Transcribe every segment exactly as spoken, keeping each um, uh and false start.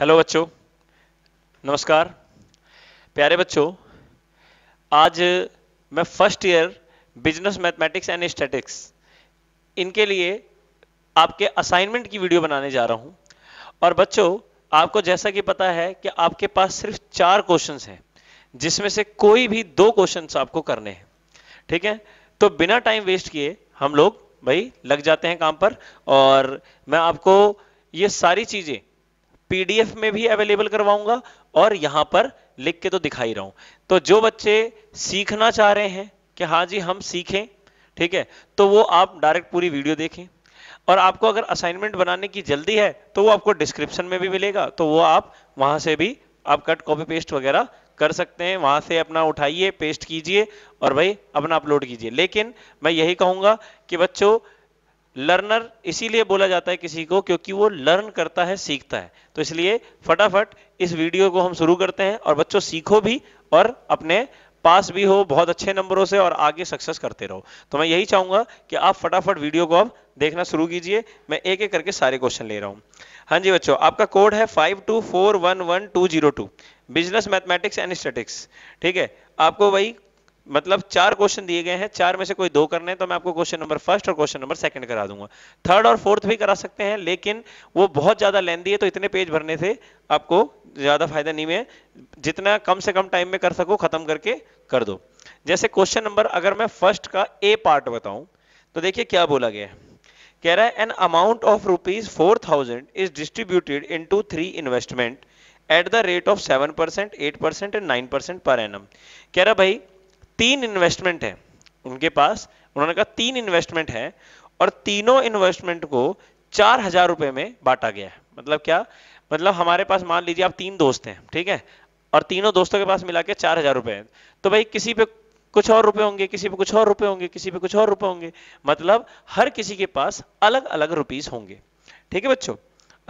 Hello बच्चों, नमस्कार प्यारे बच्चों। आज मैं first year business mathematics and statistics इनके लिए आपके असाइनमेंट की वीडियो बनाने जा रहा हूं। और बच्चों, आपको जैसा कि पता है कि आपके पास सिर्फ चार क्वेश्चंस हैं, जिसमें से कोई भी दो क्वेश्चंस आपको करने हैं, ठीक है। तो बिना टाइम वेस्ट किए हम लोग भाई लग जाते हैं काम पर। और मैं आपको ये सारी चीजें पीडीएफ में भी अवेलेबल करवाऊंगा और यहां पर लिख के तो दिखा ही रहा हूं। तो जो बच्चे सीखना चाह रहे हैं कि हाँ जी हम सीखें, ठीक है, तो वो आप डायरेक्ट पूरी वीडियो देखें। और आपको अगर असाइनमेंट बनाने की जल्दी है तो वो आपको डिस्क्रिप्शन में भी मिलेगा, तो वो आप वहां से भी आप कट कॉपी पेस्ट वगैरह कर सकते हैं, वहां से अपना उठाइए, पेस्ट कीजिए और भाई अपना अपलोड कीजिए। लेकिन मैं यही कहूंगा कि बच्चों, लर्नर इसीलिए बोला जाता है किसी को क्योंकि वो लर्न करता है, सीखता है। तो इसलिए फटाफट इस वीडियो को हम शुरू करते हैं। और बच्चों सीखो भी और अपने पास भी हो बहुत अच्छे नंबरों से और आगे सक्सेस करते रहो। तो मैं यही चाहूंगा कि आप फटाफट वीडियो को आप देखना शुरू कीजिए। मैं एक एक करके सारे क्वेश्चन ले रहा हूँ। हाँ जी बच्चों, आपका कोड है five two four one one two zero two, business mathematics and statistics, ठीक है। आपको वही मतलब चार क्वेश्चन दिए गए हैं, चार में से कोई दो करने हैं, तो मैं आपको क्वेश्चन नंबर फर्स्ट और क्वेश्चन नंबर सेकंड करा दूंगा। थर्ड और फोर्थ भी करा सकते हैं, लेकिन वो बहुत ज्यादा लेंदी है, तो इतने पेज भरने से आपको ज्यादा फायदा नहीं है। जितना कम से कम टाइम में कर सको खत्म करके कर दो। जैसे क्वेश्चन नंबर, अगर मैं फर्स्ट का ए पार्ट बताऊं तो देखिए क्या बोला गया है। कह रहा है an amount of rupees four thousand is distributed in two three investment at the rate of seven percent eight percent and nine percent per annum. कह रहा भाई तीन इन्वेस्टमेंट है उनके पास, उन्होंने कहा तीन इन्वेस्टमेंट है और तीनों इन्वेस्टमेंट को चार हजार रुपए में बांटा गया है। मतलब क्या, मतलब हमारे पास मान लीजिए आप तीन दोस्त हैं, ठीक है, और तीनों दोस्तों के पास मिला के चार हजार रुपए हैं। तो भाई किसी पे कुछ और रुपए होंगे, किसी पे कुछ और रुपए होंगे, किसी पे कुछ और रुपए होंगे, मतलब हर किसी के पास अलग अलग रुपीज होंगे, ठीक है बच्चों।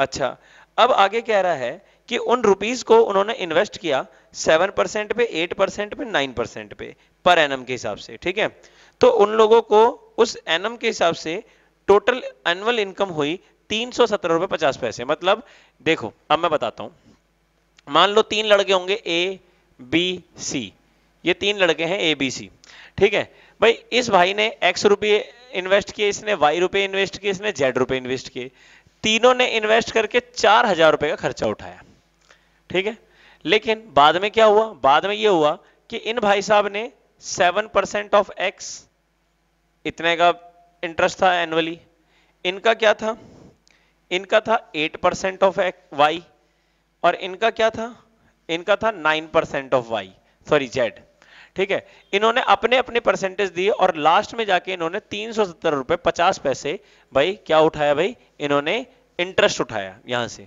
अच्छा, अब आगे कह रहा है कि उन रुपीज को उन्होंने इन्वेस्ट किया सेवन परसेंट पे, एट परसेंट पे, नाइन परसेंट पे पर एनम के हिसाब से, ठीक है। तो उन लोगों को उस एनम के हिसाब से टोटल एनुअल इनकम हुई तीन सौ सत्रह रुपए पचास पैसे। मतलब देखो, अब मैं बताता हूं, मान लो तीन लड़के होंगे ए बी सी, ये तीन लड़के हैं ए बी सी, ठीक है भाई। इस भाई ने एक्स रुपये इन्वेस्ट किए, इसने वाई रुपये इन्वेस्ट किए, इसने जेड रुपये इन्वेस्ट किए, तीनों ने इन्वेस्ट करके चार हजार रुपए का खर्चा उठाया, ठीक है। लेकिन बाद में क्या हुआ, बाद में ये हुआ कि इन भाई साहब ने सेवन परसेंट ऑफ एक्स, इतने का इंटरेस्ट था एनुअली, इनका क्या था, इनका था एट परसेंट ऑफ वाई, और इनका क्या था, इनका था nine percent of Y sorry Z, ठीक है। इन्होंने अपने अपने परसेंटेज दिए और लास्ट में जाके इन्होंने तीन सौ सत्तर रुपए पचास पैसे भाई क्या उठाया भाई, इन्होंने इंटरेस्ट उठाया यहां से,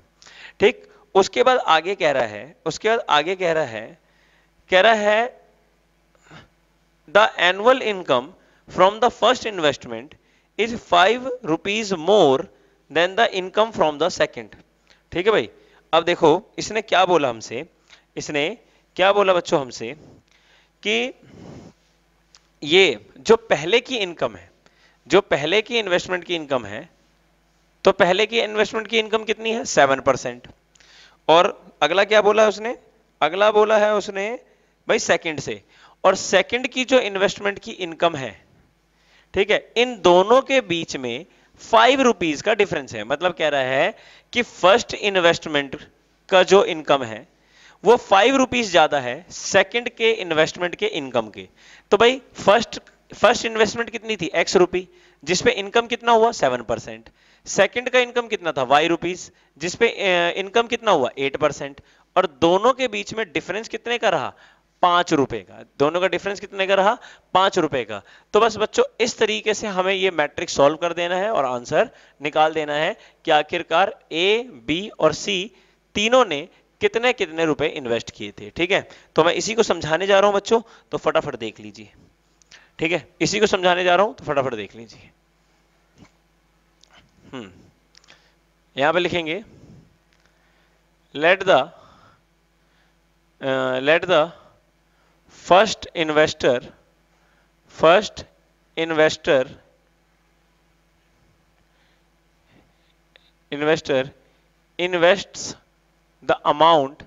ठीक। उसके बाद आगे कह रहा है, उसके बाद आगे कह रहा है, कह रहा है the annual income from the first investment is five rupees more than the income from the second, ठीक है भाई। अब देखो इसने क्या बोला हमसे, इसने क्या बोला बच्चों हमसे कि ये जो पहले की इनकम है, जो पहले की इन्वेस्टमेंट की इनकम है, तो पहले की इन्वेस्टमेंट की इनकम कितनी है, सेवन परसेंट। और अगला क्या बोला है उसने, अगला बोला है उसने भाई सेकंड से, और सेकंड की जो इन्वेस्टमेंट की इनकम है, ठीक है, इन दोनों के बीच में फाइव रुपीज का डिफरेंस है। मतलब कह रहा है कि फर्स्ट इन्वेस्टमेंट का जो इनकम है वो फाइव रुपीज ज्यादा है सेकंड के इन्वेस्टमेंट के इनकम के। तो भाई फर्स्ट फर्स्ट इन्वेस्टमेंट कितनी थी, एक्स रुपी, जिसपे इनकम कितना हुआ सेवन परसेंट। सेकंड का इनकम कितना था, वाई रुपीज, जिसपे इनकम कितना हुआ एट परसेंट। और दोनों के बीच में डिफरेंस कितने का रहा, पांच रुपए का। दोनों का डिफरेंस कितने का रहा, पांच रुपए का। तो बस बच्चों इस तरीके से हमें ये मैट्रिक सॉल्व कर देना है और आंसर निकाल देना है कि आखिरकार ए बी और सी तीनों ने कितने कितने रुपए इन्वेस्ट किए थे, ठीक है। तो मैं इसी को समझाने जा रहा हूं बच्चों, तो फटाफट देख लीजिए, ठीक है, इसी को समझाने जा रहा हूं तो फटाफट देख लीजिए। हम्म यहां पे लिखेंगे let the let the first investor first investor investor invests the amount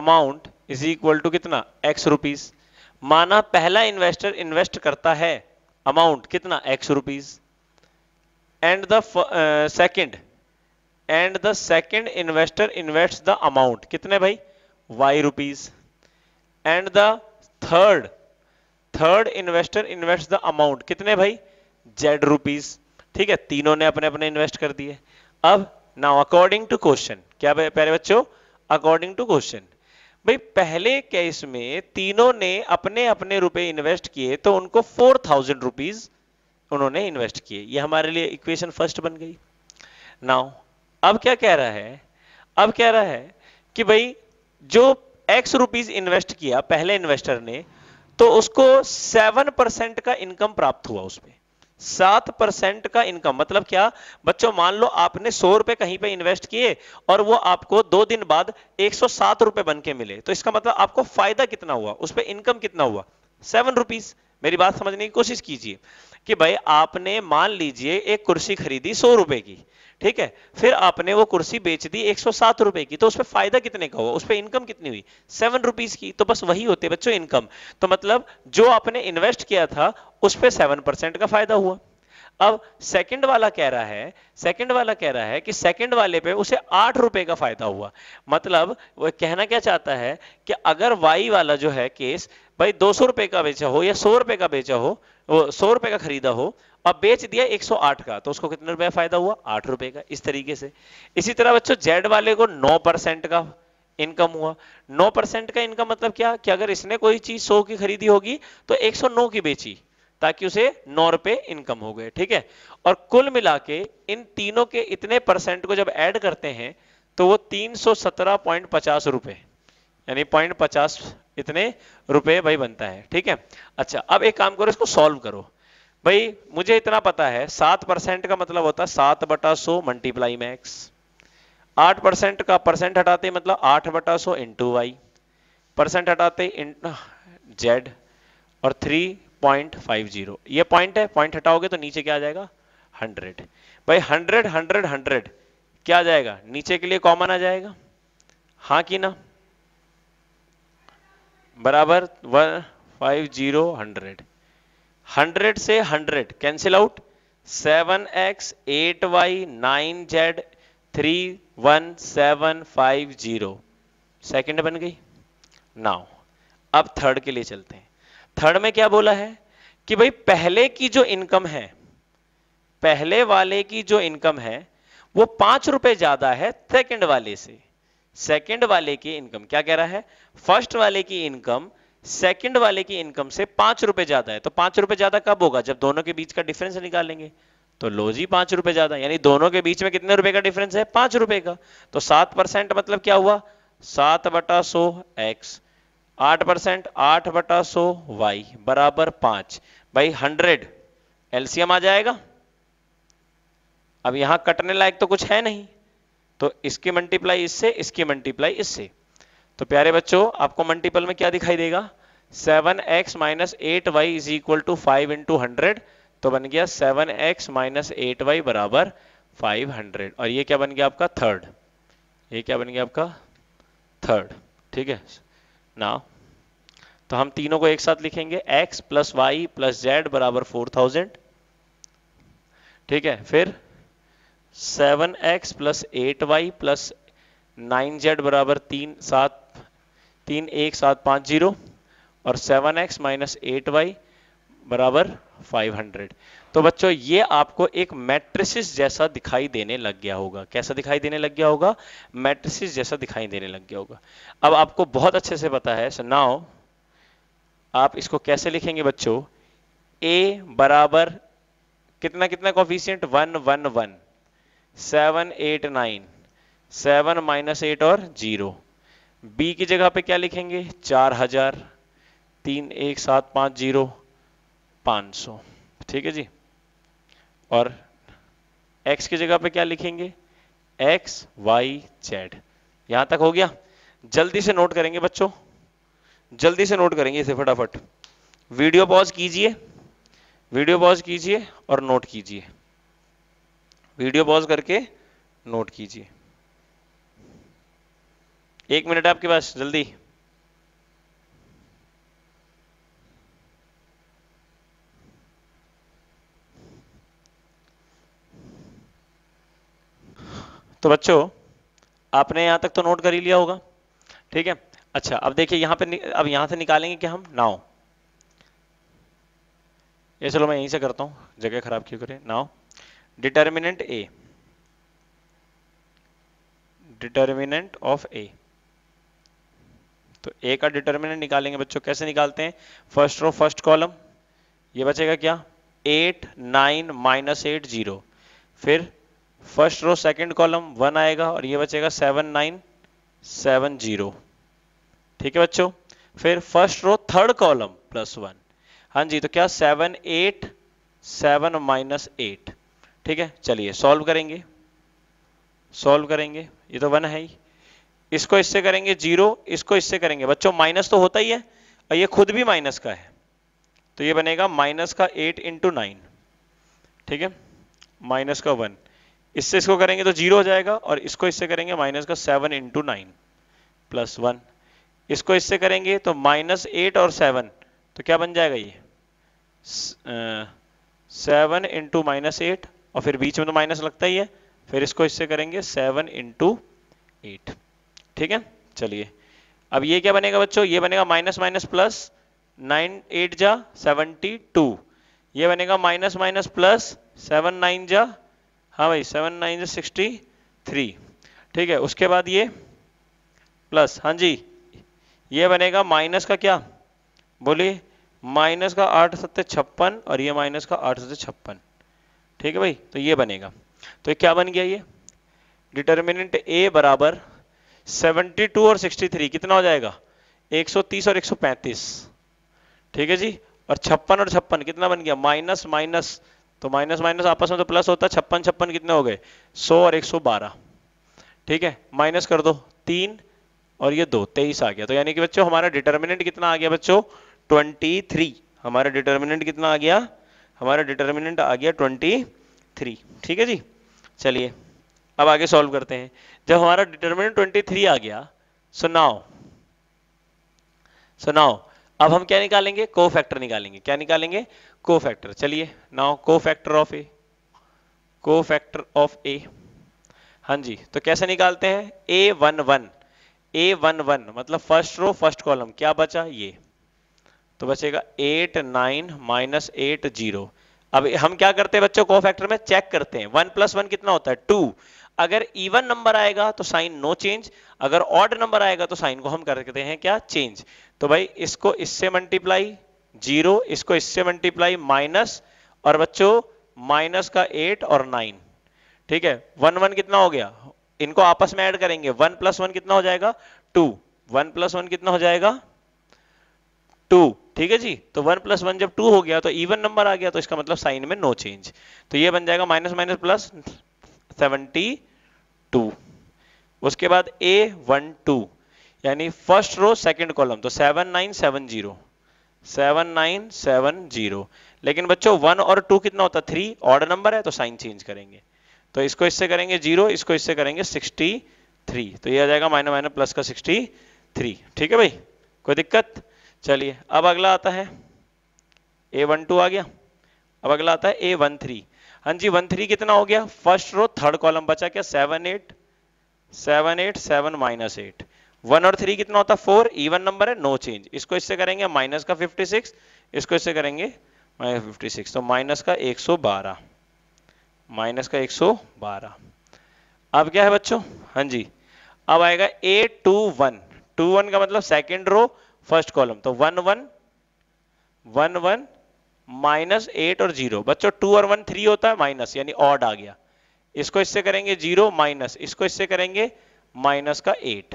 amount is equal to कितना x रुपीस। माना पहला इन्वेस्टर इन्वेस्ट करता है अमाउंट कितना x rupees and the second and the second investor invest the amount कितने भाई y rupees and the third third investor invest the amount कितने भाई z रुपीस। ठीक है, तीनों ने अपने अपने इन्वेस्ट कर दिए। अब नाउ अकॉर्डिंग टू क्वेश्चन, क्या प्यारे बच्चों अकॉर्डिंग टू क्वेश्चन भाई पहले केस में तीनों ने अपने अपने रुपए इन्वेस्ट किए तो उनको फोर थाउजेंड रुपीज उन्होंने इन्वेस्ट किए, ये हमारे लिए इक्वेशन फर्स्ट बन गई। नाउ अब क्या कह रहा है, अब कह रहा है कि भाई जो एक्स रुपीज इन्वेस्ट किया पहले इन्वेस्टर ने तो उसको सेवन परसेंट का इनकम प्राप्त हुआ, उसमें सात परसेंट का इनकम। मतलब क्या बच्चों, मान लो आपने सौ रुपए कहीं पे इन्वेस्ट किए और वो आपको दो दिन बाद एक सौ सात रुपए बन के मिले तो इसका मतलब आपको फायदा कितना हुआ, उस पे इनकम कितना हुआ, सेवन रुपीज। मेरी बात समझने की कोशिश कीजिए कि भाई आपने मान लीजिए एक कुर्सी खरीदी सौ रुपए की, ठीक है, फिर आपने वो कुर्सी बेच दी एक सौ सात रुपए की तो उसपे फायदा कितने का हुआ, उसपे इनकम कितनी हुई, सेवन रुपीज की। तो बस वही होते बच्चों इनकम। तो मतलब जो आपने इन्वेस्ट किया था उसपे सेवन परसेंट का फायदा हुआ। अब सेकंड वाला कह रहा है सेकंड वाला कह रहा है कि सेकंड वाले पे उसे आठ रुपए का फायदा हुआ। मतलब वो कहना क्या चाहता है कि अगर वाई वाला जो है केस भाई दो सौ रुपए का बेचा हो या सौ रुपए का बेचा हो, वो सौ रुपए का खरीदा हो अब बेच दिया एक सौ आठ का तो उसको कितने रुपए फायदा हुआ, आठ रुपए का। इस तरीके से इसी तरह बच्चों जेड वाले को नौ परसेंट का इनकम हुआ। नौ परसेंट का इनकम मतलब क्या कि अगर इसने कोई चीज सौ की खरीदी होगी तो एक सौ नौ की बेची ताकि उसे नौ रुपए इनकम हो गए। ठीक है, और कुल मिला के इन तीनों के इतने परसेंट को जब ऐड करते हैं तो वो तीन सौ सत्रह पॉइंट पचास रुपए यानी पॉइंट पचास इतने रुपए भाई बनता है। ठीक है, अच्छा अब एक काम करो इसको सॉल्व करो। भाई मुझे इतना पता है सात परसेंट का मतलब होता है सात बटा सौ मल्टीप्लाई में एक्स, आठ परसेंट का परसेंट हटाते मतलब आठ बटा सौ इंटू वाई, परसेंट हटाते जेड और थ्री पॉइंट फाइव जीरो ये पॉइंट है, पॉइंट हटाओगे तो नीचे क्या आ जाएगा हंड्रेड। भाई हंड्रेड हंड्रेड हंड्रेड क्या आ जाएगा, नीचे के लिए कॉमन आ जाएगा, हाँ कि ना, बराबर one five zero hundred hundred से hundred cancel out seven X eight Y nine Z three one seven five zero second बन गई। नाउ अब थर्ड के लिए चलते हैं। थर्ड में क्या बोला है कि भाई पहले की जो इनकम है पहले वाले की जो इनकम है वो पांच रुपए ज्यादा है सेकेंड वाले से। सेकेंड वाले की इनकम क्या कह रहा है, फर्स्ट वाले की इनकम सेकंड वाले की इनकम से पांच रुपए ज्यादा है तो पांच रुपए ज्यादा कब होगा जब दोनों के बीच का डिफरेंस निकालेंगे तो लो जी पांच रुपए ज्यादा, यानी दोनों के बीच में कितने रुपए का डिफरेंस है, पांच रुपए का। तो सात परसेंट मतलब क्या हुआ, सात बटा सौ एक्स, आठ परसेंट आठ बटा सौ वाई बराबर पांच। भाई हंड्रेड एलसीएम आ जाएगा, अब यहां कटने लायक तो कुछ है नहीं तो इसकी मल्टीप्लाई इससे, इसकी मल्टीप्लाई इससे। तो प्यारे बच्चों आपको मल्टीपल में क्या दिखाई देगा, seven X minus eight Y is equal to five into hundred तो बन गया seven X minus eight Y बराबर फाइव हंड्रेड और ये क्या बन गया आपका थर्ड, ये क्या बन गया आपका थर्ड। ठीक है ना, तो हम तीनों को एक साथ लिखेंगे x plus Y plus Z बराबर फोर थाउजेंड। ठीक है, फिर seven X plus eight Y plus nine Z बराबर तीन सात तीन एक सात पाँच जीरो और seven X minus eight Y बराबर फाइव हंड्रेड। तो बच्चों ये आपको एक मैट्रिसेस जैसा दिखाई देने लग गया होगा, कैसा दिखाई देने लग गया होगा, मैट्रिसेस जैसा दिखाई देने लग गया होगा। अब आपको बहुत अच्छे से पता है, सो नाउ आप इसको कैसे लिखेंगे बच्चों, ए बराबर कितना कितना coefficient one one one seven eight nine seven minus eight और जीरो, बी की जगह पे क्या लिखेंगे चार हजार तीन एक सात पाँच जीरो पाँच सौ। ठीक है जी, और एक्स की जगह पे क्या लिखेंगे एक्स वाई जेड। यहां तक हो गया, जल्दी से नोट करेंगे बच्चों, जल्दी से नोट करेंगे इसे फटाफट। वीडियो पॉज कीजिए, वीडियो पॉज कीजिए और नोट कीजिए, वीडियो पॉज करके नोट कीजिए। एक मिनट आपके पास, जल्दी। तो बच्चों आपने यहां तक तो नोट कर ही लिया होगा, ठीक है। अच्छा अब देखिए यहां पे, अब यहां से निकालेंगे कि हम नाउ, ये चलो मैं यहीं से करता हूं, जगह खराब क्यों करें। Now determinant A, determinant of A, तो ए का डिटर्मिनेंट निकालेंगे बच्चों। कैसे निकालते हैं? फर्स्ट रो फर्स्ट कॉलम, ये बचेगा क्या, eight nine minus eight zero. फिर first row second column one आएगा और ये बचेगा सेवन नाइन सेवन जीरो, ठीक है बच्चों। फिर first row third column plus one, हाँ जी, तो क्या seven eight seven minus eight, ठीक है। चलिए सॉल्व करेंगे, सॉल्व करेंगे, ये तो वन है ही, इसको इससे करेंगे जीरो, इसको इससे करेंगे बच्चों, माइनस तो होता ही है और ये खुद भी माइनस का है, तो ये बनेगा माइनस का एट इंटू नाइन, ठीक है, माइनस का वन। इससे इसको करेंगे तो जीरो हो जाएगा और इसको इससे करेंगे माइनस का seven into nine plus one, इसको इससे करेंगे तो माइनस एट और सेवन, तो क्या बन जाएगा ये सेवन इंटू माइनस एट, और फिर बीच में तो माइनस लगता ही है, फिर इसको इससे करेंगे सेवन इंटू एट, ठीक है। चलिए अब ये क्या बनेगा बच्चों, ये बनेगा minus minus plus, nine eight जा सेवनटी टू, ये बनेगा minus minus plus, seven nine जा, हाँ भाई सेवन नाइन जा सिक्सटी थ्री, ठीक है। उसके बाद ये प्लस, हाँ जी, ये बनेगा माइनस का क्या बोलिए, माइनस का आठ सत्ते छप्पन और ये माइनस का आठ सत्ते छप्पन, ठीक है भाई। तो ये बनेगा, तो क्या बन गया ये डिटर्मिनेंट ए बराबर बहत्तर और तिरसठ कितना हो जाएगा, एक सौ तीस और एक सौ पैंतीस, ठीक है जी। और छप्पन और छप्पन कितना बन गया, माइनस माइनस, तो माइनस माइनस आपस में तो प्लस होता है, छप्पन छप्पन कितने हो गए सौ और एक सौ बारह, ठीक है। माइनस कर दो, तीन और ये दो, तेईस आ गया। तो यानी कि बच्चों हमारा डिटर्मिनेंट कितना आ गया बच्चों, तेईस। हमारा डिटर्मिनेंट कितना आ गया, हमारा डिटर्मिनेंट आ गया तेईस, ठीक है जी। चलिए अब आगे सॉल्व करते हैं। जब हमारा डिटर्मिनेंट तेईस आ गया, सो नाउ सो नाउ अब हम क्या निकालेंगे, कोफैक्टर निकालेंगे। क्या निकालेंगे, कोफैक्टर। चलिए now cofactor of A, cofactor of A, हाँ जी। तो कैसे निकालते हैं, A one one, A one one मतलब फर्स्ट रो फर्स्ट कॉलम, क्या बचा ये, तो बचेगा eight nine minus eight zero. अब हम क्या करते हैं बच्चों, कोफैक्टर में चेक करते हैं वन प्लस वन कितना होता है, टू। अगर इवन नंबर आएगा तो साइन नो चेंज, अगर ऑड नंबर आएगा तो साइन को हम करते हैं क्या, चेंज। तो भाई इसको इससे मल्टीप्लाई जीरो, इसको इससे मल्टीप्लाई माइनस, और बच्चों माइनस का एट और नाइन, ठीक है। वन वन कितना हो गया, इनको आपस में ऐड करेंगे, वन प्लस वन कितना हो जाएगा टू, वन प्लस वन कितना हो जाएगा टू, ठीक है जी। तो वन प्लस वन जब टू हो गया तो इवन नंबर आ गया, तो इसका मतलब साइन में नो चेंज। तो ये बन जाएगा minus minus plus seventy two. उसके बाद ए वन टू, यानी फर्स्ट रो सेकंड कॉलम, तो seven nine seven zero, seven nine seven zero. लेकिन बच्चों वन और टू कितना होता है, थ्री, ऑड नंबर है तो साइन चेंज करेंगे, तो इसको इससे करेंगे जीरो, इसको इससे करेंगे तिरसठ, तो ये आ जाएगा माइनस माइनस प्लस का तिरसठ, ठीक है भाई, कोई दिक्कत। चलिए अब अगला आता है, ए वन टू आ गया, अब अगला आता है ए वन थ्री, हाँ जी। वन थ्री कितना हो गया, फर्स्ट रो थर्ड कॉलम, बचा क्या seven eight, seven eight seven minus eight, one और थ्री कितना होता है फोर, इवन नंबर है नो चेंज। इसको इससे करेंगे माइनस का फिफ्टी सिक्स, इसको इससे करेंगे माइनस फिफ्टी सिक्स, तो माइनस का एक सौ बारह, माइनस का एक सौ बारह। अब क्या है बच्चों, हाँ जी, अब आएगा a two one, two one का मतलब सेकेंड रो फर्स्ट कॉलम, तो one one one one minus eight और जीरो, बच्चों टू और वन थ्री होता है माइनस, यानी ऑड आ गया। इसको इससे करेंगे जीरो माइनस, इसको इससे करेंगे माइनस का एट,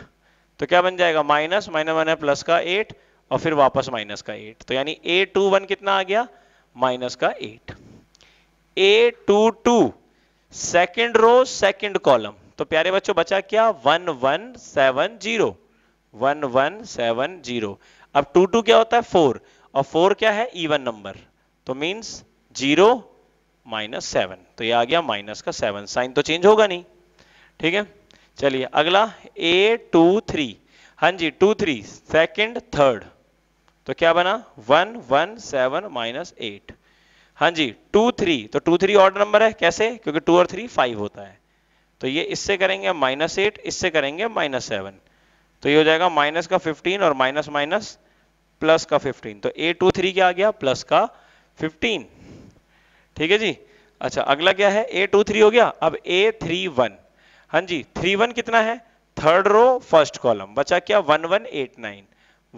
तो क्या बन जाएगा माइनस माइनस माइनस प्लस का एट और फिर वापस माइनस का एट, तो यानी ए टू वन कितना आ गया माइनस का eight. A two two second row second column, तो प्यारे बच्चों बचा क्या one one seven zero, one one seven zero. अब टू टू क्या होता है फोर, और फोर क्या है इवन नंबर, तो मींस जीरो माइनस सेवन, तो ये आ गया माइनस का सेवन, साइन तो चेंज होगा नहीं, ठीक है। चलिए अगला ए टू थ्री, हाँ जी टू थ्री सेकेंड थर्ड, तो क्या बना one one seven minus eight. हाँ जी टू थ्री, तो टू थ्री ऑड नंबर है, कैसे? क्योंकि टू और थ्री फाइव होता है। तो ये इससे करेंगे माइनस एट, इससे करेंगे माइनस सेवन, तो ये हो जाएगा माइनस का फिफ्टीन और माइनस माइनस प्लस का फिफ्टीन, तो एट टू थ्री क्या आ गया प्लस का फिफ्टीन। ठीक है जी। अच्छा अगला क्या है, ए टू थ्री हो गया, अब ए थ्री वन। हाँ जी थ्री वन कितना है, थर्ड रो फर्स्ट कॉलम, बचा क्या one one eight nine,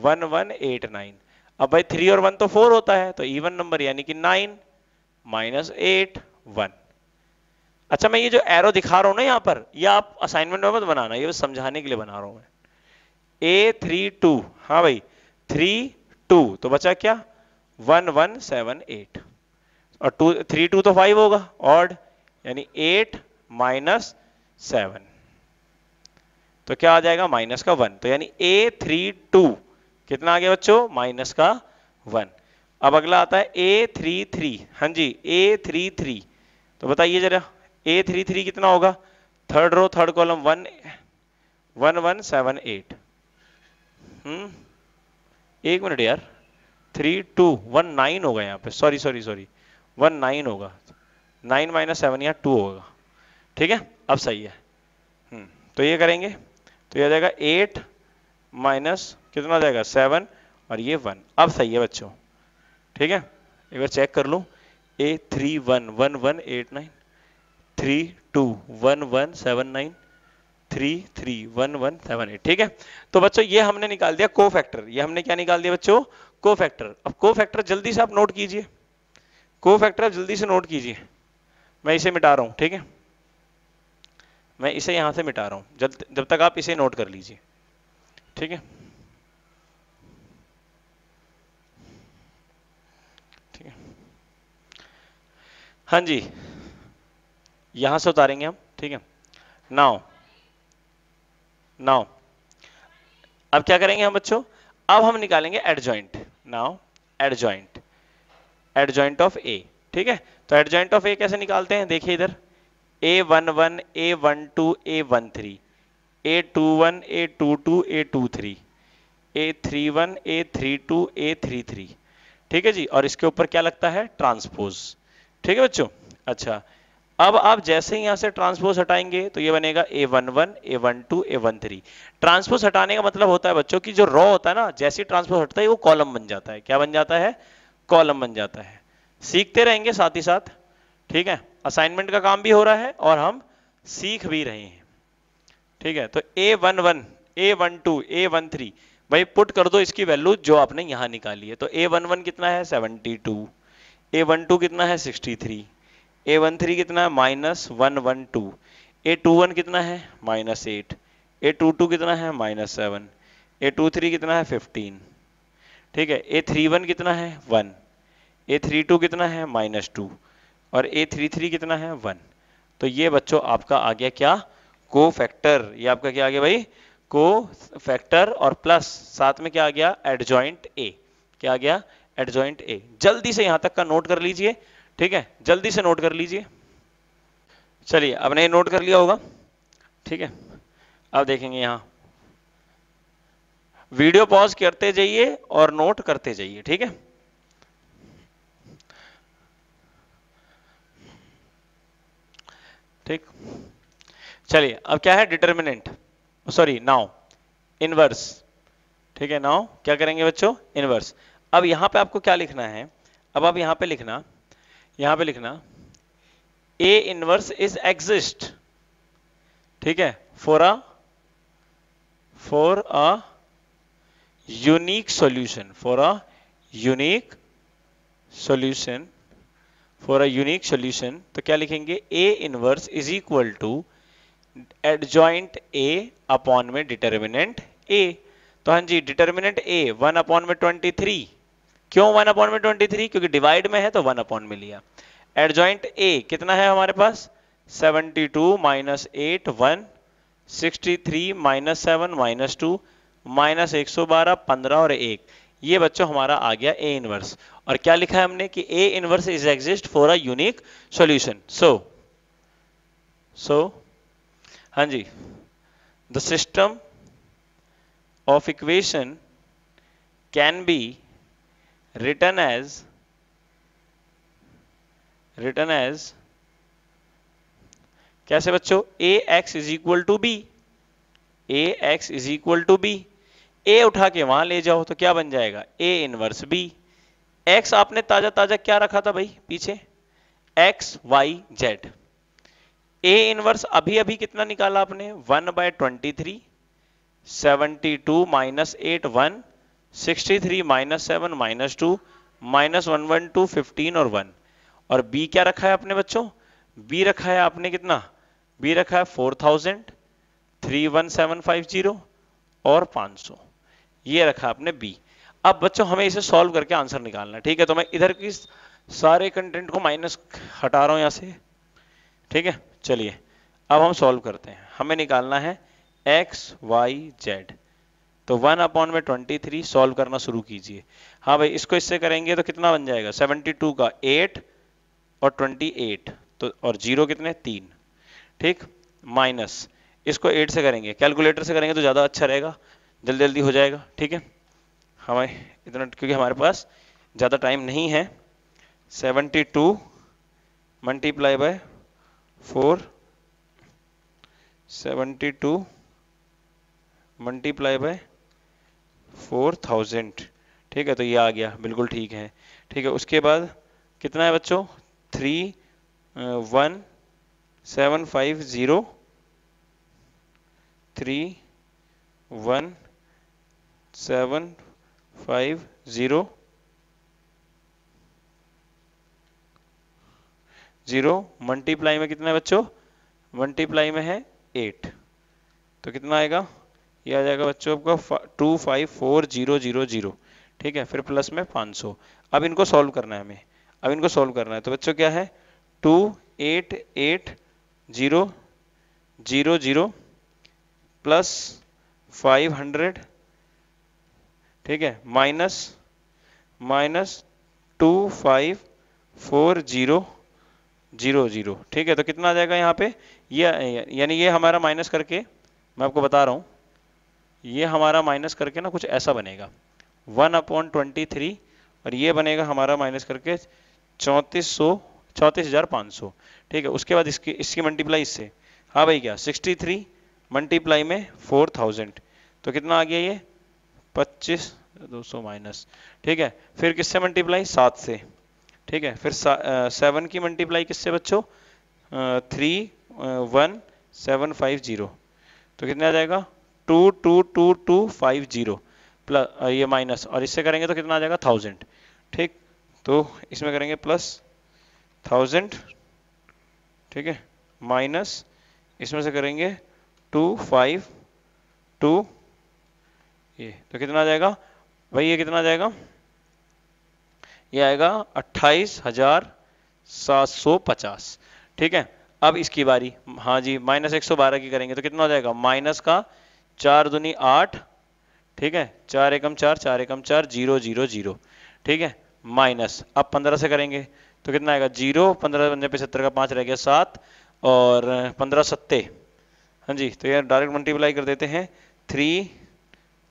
one one eight nine. अब भाई थ्री और वन तो फोर होता है, तो इवन नंबर यानी कि नाइन माइनस एट वन। अच्छा मैं ये जो एरो दिखा रहा हूं ना यहाँ पर, ये आप असाइनमेंट में मत बनाना, ये समझाने के लिए बना रहा हूं मैं। ए थ्री टू, हाँ भाई थ्री टू, तो बचा क्या वन वन सेवन एट, और टू थ्री टू तो फाइव होगा ऑड, यानी एट माइनस सेवन, तो क्या आ जाएगा माइनस का वन, तो यानी ए थ्री टू कितना आ गया बच्चों माइनस का वन। अब अगला आता है ए थ्री थ्री, हाँ जी ए थ्री थ्री, तो बताइए जरा ए थ्री थ्री कितना होगा, third row third column one one one seven eight, हम्म एक मिनट यार, थ्री टू वन नाइन होगा यहाँ पे, sorry sorry sorry one nine होगा, नाइन माइनस सेवन या टू होगा। ठीक है अब सही है। हम्म तो ये करेंगे तो ये आ जाएगा एट माइनस कितना आ जाएगा सेवन और ये वन, अब सही है बच्चों। ठीक है एक बार चेक कर लूँ, a three one one one eight nine, three two one one seven nine, three three one one seven eight. ठीक है तो बच्चों ये हमने निकाल दिया को फैक्टर, ये हमने क्या निकाल दिया बच्चों को फैक्टर। अब को फैक्टर जल्दी से आप नोट कीजिए, को फैक्टर जल्दी से नोट कीजिए, मैं इसे मिटा रहा हूँ। ठीक है मैं इसे यहाँ से मिटा रहा हूँ, जब जब तक आप इसे नोट कर लीजिए। ठीक है ठीक है हाँ जी यहाँ से उतारेंगे हम। ठीक है नाउ नाउ अब क्या करेंगे हम बच्चों, अब हम निकालेंगे adjoint, now adjoint, adjoint of A. ठीक है तो एडजॉइंट ऑफ ए कैसे निकालते हैं, देखिए इधर a one one A one two a one three, a two one a two two a two three, a three one a three two a three three. ठीक है जी और इसके ऊपर क्या लगता है ट्रांसपोज। ठीक है बच्चों। अच्छा अब आप जैसे ही यहाँ से ट्रांसपोज हटाएंगे तो ये बनेगा a one one A one two a one three. Transpose हटाने का मतलब होता है बच्चों कि जो रो होता है ना, जैसे ट्रांसपोज हटता है वो कॉलम बन जाता है। क्या बन जाता है? कॉलम बन जाता है। सीखते रहेंगे साथ ही साथ। ठीक है असाइनमेंट का काम भी हो रहा है और हम सीख भी रहे हैं। ठीक है तो a one one A one two a one three भाई पुट कर दो इसकी वैल्यू जो आपने यहाँ निकाली है। तो ए वन वन कितना है seventy two, a one two कितना है sixty three, a one three कितना है minus one one two, a two one कितना है minus eight, a two two कितना है minus seven, a two three कितना है फिफ्टीन। ठीक है ए थ्री वन कितना है वन, ए थ्री टू कितना है माइनस टू और ए थ्री थ्री कितना है वन। तो ये बच्चों आपका आ गया क्या को फैक्टर। ये आपका क्या आ गया भाई को फैक्टर और प्लस साथ में क्या आ गया एडजॉइंट ए। क्या आ गया एडजॉइंट ए। जल्दी से यहाँ तक का नोट कर लीजिए। ठीक है जल्दी से नोट कर लीजिए। चलिए आपने नोट कर लिया होगा। ठीक है अब देखेंगे यहाँ, वीडियो पॉज करते जाइए और नोट करते जाइए। ठीक है ठीक। चलिए अब क्या है डिटर्मिनेंट, सॉरी नाउ इनवर्स। ठीक है नाउ क्या करेंगे बच्चों इनवर्स। अब यहाँ पे आपको क्या लिखना है, अब आप यहाँ पे लिखना यहाँ पे लिखना A इनवर्स इज एग्जिस्ट। ठीक है for a for a unique solution, for a unique solution, for a unique solution. तो क्या लिखेंगे A inverse is equal to adjoint A upon में डिटर्मिनेंट A। तो हाँ जी डिटर्मिनेंट A वन अपॉन में ट्वेंटी थ्री। क्यों वन अपॉन में ट्वेंटी थ्री? क्योंकि डिवाइड में है तो वन अपॉन में लिया। एडजॉइंट ए कितना है हमारे पास seventy two minus eight one, sixty three minus seven minus two minus एक सौ बारह पंद्रह और एक। ये बच्चों हमारा आ गया ए इनवर्स। और क्या लिखा है हमने कि A inverse is exist for a unique solution. So so हाँ जी the system of equation can be written as written as कैसे बच्चों, A X is equal to B, A X is equal to B, A उठा के वहां ले जाओ तो क्या बन जाएगा, ए इनवर्स बी। एक्स आपने ताजा ताजा क्या रखा था भाई पीछे, x y z. A inverse अभी अभी कितना निकाला आपने, one by twenty three, seventy two minus eight one, sixty three minus seven minus two, minus one one two fifteen और वन। और बी क्या रखा है आपने बच्चों, बी रखा है आपने कितना, बी रखा है four thousand three one seven five zero और पाँच सौ, ये रखा आपने बी। अब बच्चों हमें इसे सॉल्व करके आंसर निकालना है, ठीक है। तो मैं इधर की सारे कंटेंट को माइनस हटा रहा हूँ यहाँ से, ठीक है। चलिए अब हम सॉल्व करते हैं, हमें निकालना है एक्स वाई जेड। तो वन अपॉन में ट्वेंटी थ्री सॉल्व करना शुरू कीजिए। हाँ भाई इसको इससे करेंगे तो कितना बन जाएगा, सेवेंटी टू का एट और ट्वेंटी एट तो और जीरो कितने तीन, ठीक। माइनस इसको एट से करेंगे, कैलकुलेटर से करेंगे तो ज़्यादा अच्छा रहेगा, जल्दी जल्दी हो जाएगा, ठीक है। हमें इतना क्योंकि हमारे पास ज़्यादा टाइम नहीं है। Seventy two multiply by four, seventy two multiply by four thousand, ठीक है। तो ये आ गया, बिल्कुल ठीक है, ठीक है। उसके बाद कितना है बच्चों, three one seven five zero, three one seven five zero zero multiply में कितना है बच्चों, मल्टीप्लाई में है एट, तो कितना आएगा, ये आ जाएगा बच्चों आपका two five four zero zero zero, ठीक है। फिर प्लस में पाँच सौ। अब इनको सॉल्व करना है हमें, अब इनको सॉल्व करना है। तो बच्चों क्या है, two eight eight zero zero zero plus five hundred, ठीक है, minus minus two five four zero zero zero, ठीक है। तो कितना आ जाएगा यहाँ पे, ये या, यानी ये हमारा माइनस करके, मैं आपको बता रहा हूँ, ये हमारा माइनस करके ना कुछ ऐसा बनेगा, वन अपॉन ट्वेंटी थ्री और ये बनेगा हमारा माइनस करके चौंतीस सौ चौंतीस हज़ार पाँच सौ, ठीक है। उसके बाद इसकी इसकी मल्टीप्लाई इससे, हाँ भाई क्या, सिक्सटी थ्री मल्टीप्लाई में फोर थाउजेंड, तो कितना आ गया ये पच्चीस दो सौ माइनस, ठीक है। फिर किससे मल्टीप्लाई, सात से, ठीक है। फिर सेवन की मल्टीप्लाई किससे बच्चों, three one seven five zero, तो कितना आ जाएगा two two two two five zero plus ये माइनस, और इससे करेंगे तो कितना आ जाएगा थाउजेंड, ठीक। तो इसमें करेंगे प्लस थाउजेंड, ठीक है, माइनस इसमें से करेंगे टू फाइव टू, ये तो कितना आ जाएगा भाई, ये कितना आ जाएगा, ये आएगा अट्ठाईस हजार सात सौ पचास, ठीक है। अब इसकी बारी, हाँ जी, माइनस एक सौ बारह की करेंगे तो कितना हो जाएगा, माइनस का चार दूनी आठ, ठीक है, चार एकम चार, चार एकम चार जीरो जीरो जीरो, ठीक है, माइनस। अब पंद्रह से करेंगे तो कितना आएगा, जीरो पंद्रह पंजे पचहत्तर का पाँच रह गया सात, और पंद्रह सत्ते, हाँ जी, तो ये डायरेक्ट मल्टीप्लाई कर देते हैं, three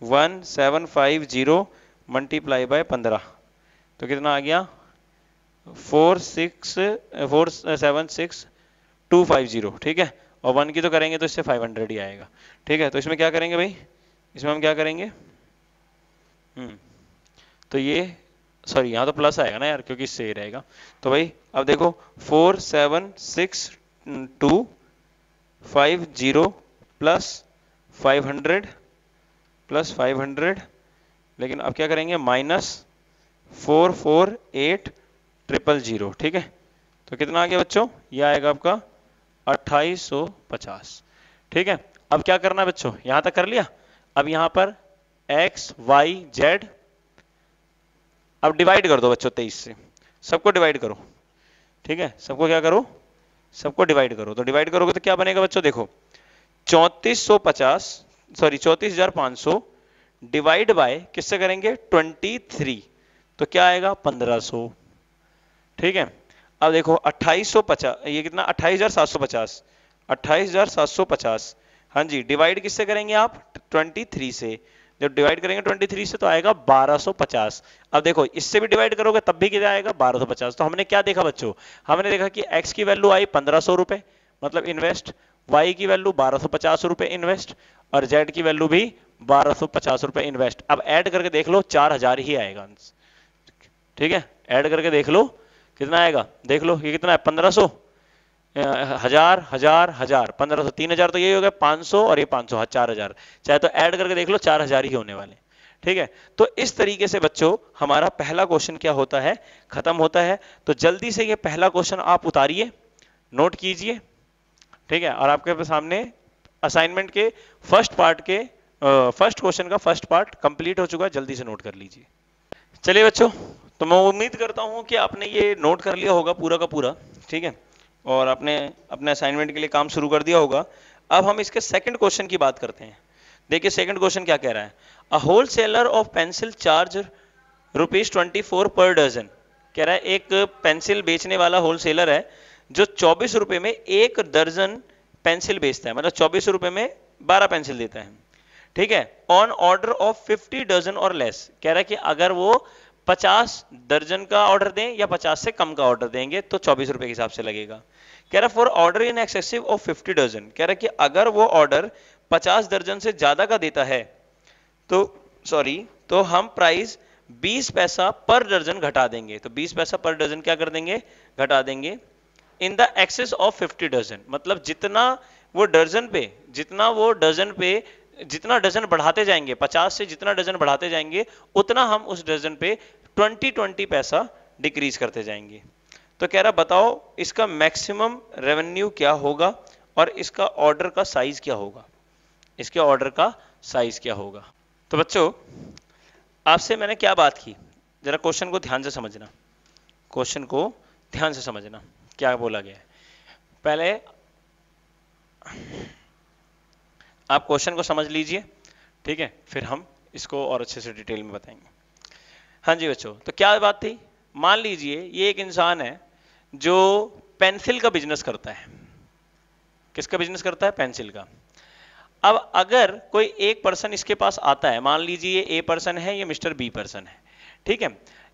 one seven five zero multiply by पंद्रह, तो कितना आ गया four six four seven six two five zero, ठीक है। और वन की तो करेंगे तो इससे फाइव हंड्रेड ही आएगा, ठीक है। तो इसमें क्या करेंगे भाई, इसमें हम क्या करेंगे, तो ये सॉरी यहाँ तो प्लस आएगा ना यार, क्योंकि इससे ही रहेगा। तो भाई अब देखो, four seven six two five zero plus five hundred plus five hundred लेकिन अब क्या करेंगे, minus four four eight triple zero, ठीक है। तो कितना आ गया बच्चों, ये आएगा आपका अट्ठाईस सौ पचास, ठीक है। अब क्या करना है बच्चों, यहाँ तक कर लिया। अब यहाँ पर x y z अब डिवाइड कर दो बच्चों तेईस से, सबको डिवाइड करो, ठीक है, सबको क्या करो, सबको डिवाइड करो। तो डिवाइड करोगे तो क्या बनेगा बच्चों, देखो चौंतीस सौ पचास सॉरी चौंतीस हजार पाँच सौ डिवाइड बाय किससे करेंगे, ट्वेंटी थ्री, तो क्या आएगा पंद्रह सौ, ठीक है। अब देखो अट्ठाईस सौ पचास, ये कितना अट्ठाईस हजार सात सौ पचास, अट्ठाईस हजार सात सौ पचास, हाँ जी, डिवाइड किससे करेंगे आप, ट्वेंटी थ्री से, जब डिवाइड करेंगे तेईस से तो आएगा बारह सौ पचास। अब देखो इससे भी डिवाइड करोगे तब भी कितना आएगा बारह सौ पचास। तो हमने क्या देखा बच्चों, हमने देखा कि x की वैल्यू आई पंद्रह सौ रुपए मतलब इन्वेस्ट, y की वैल्यू बारह सौ पचास रुपए इन्वेस्ट और z की वैल्यू भी बारह सौ पचास रुपए इन्वेस्ट। अब ऐड करके देख लो चार हजार ही आएगा, ठीक है। ऐड करके देख लो कितना आएगा, देख लो ये कितना है पंद्रह सौ, हजार हजार हजार, पंद्रह सौ, तीन हजार, तो यही हो गया पांच सौ और ये पांच सौ, चार हजार। चाहे तो ऐड करके देख लो चार हजार ही होने वाले, ठीक है। तो इस तरीके से बच्चों हमारा पहला क्वेश्चन क्या होता है, खत्म होता है। तो जल्दी से ये पहला क्वेश्चन आप उतारिए, नोट कीजिए, ठीक है। और आपके सामने असाइनमेंट के फर्स्ट पार्ट के फर्स्ट क्वेश्चन का फर्स्ट पार्ट कंप्लीट हो चुका है, जल्दी से नोट कर लीजिए। चलिए बच्चों, तो मैं उम्मीद करता हूं कि आपने ये नोट कर लिया होगा पूरा का पूरा, ठीक है, और आपने अपने असाइनमेंट के लिए काम शुरू कर दिया होगा। अब हम इसके सेकंड क्वेश्चन की बात करते हैं। देखिए सेकंड क्वेश्चन क्या कह रहा है, a wholesaler of pencil charge rupees twenty four per dozen. कह रहा है एक पेंसिल बेचने वाला होल सेलर है जो चौबीस रुपए में एक दर्जन पेंसिल बेचता है, मतलब चौबीस रुपए में बारह पेंसिल देता है, ठीक है, on order of fifty dozen और लेस। कह रहा है कि अगर वो पचास दर्जन का ऑर्डर दें या पचास से कम का ऑर्डर देंगे तो चौबीस रुपए के हिसाब से लगेगा। कह रहा for order in excessive of fifty dozen, कह रहा कि अगर वो ऑर्डर पचास दर्जन से ज्यादा का देता है तो सॉरी तो हम प्राइस बीस पैसा पर दर्जन घटा देंगे, तो बीस पैसा पर डजन क्या कर देंगे, घटा देंगे। In the excess of fifty dozen, मतलब जितना वो डर्जन पे जितना वो डजन पे जितना डजन बढ़ाते जाएंगे, पचास से जितना डजन बढ़ाते जाएंगे उतना हम उस डजन पे ट्वेंटी ट्वेंटी पैसा डिक्रीज करते जाएंगे। तो कह रहा बताओ इसका मैक्सिमम रेवेन्यू क्या होगा और इसका ऑर्डर का साइज क्या होगा, इसके ऑर्डर का साइज क्या होगा। तो बच्चों आपसे मैंने क्या बात की, जरा क्वेश्चन को ध्यान से समझना, क्वेश्चन को ध्यान से समझना क्या बोला गया है। पहले आप क्वेश्चन को समझ लीजिए, ठीक है, फिर हम इसको और अच्छे से डिटेल में बताएंगे। हाँ जी बच्चों, तो क्या बात थी, मान लीजिए ये एक इंसान है जो पेंसिल का बिजनेस करता है। किसका बिजनेस करता है, पेंसिल का। अब अगर कोई एक पर्सन इसके पास आता है, मान लीजिए ये ए पर्सन है, ये मिस्टर बी पर्सन है, ठीक है,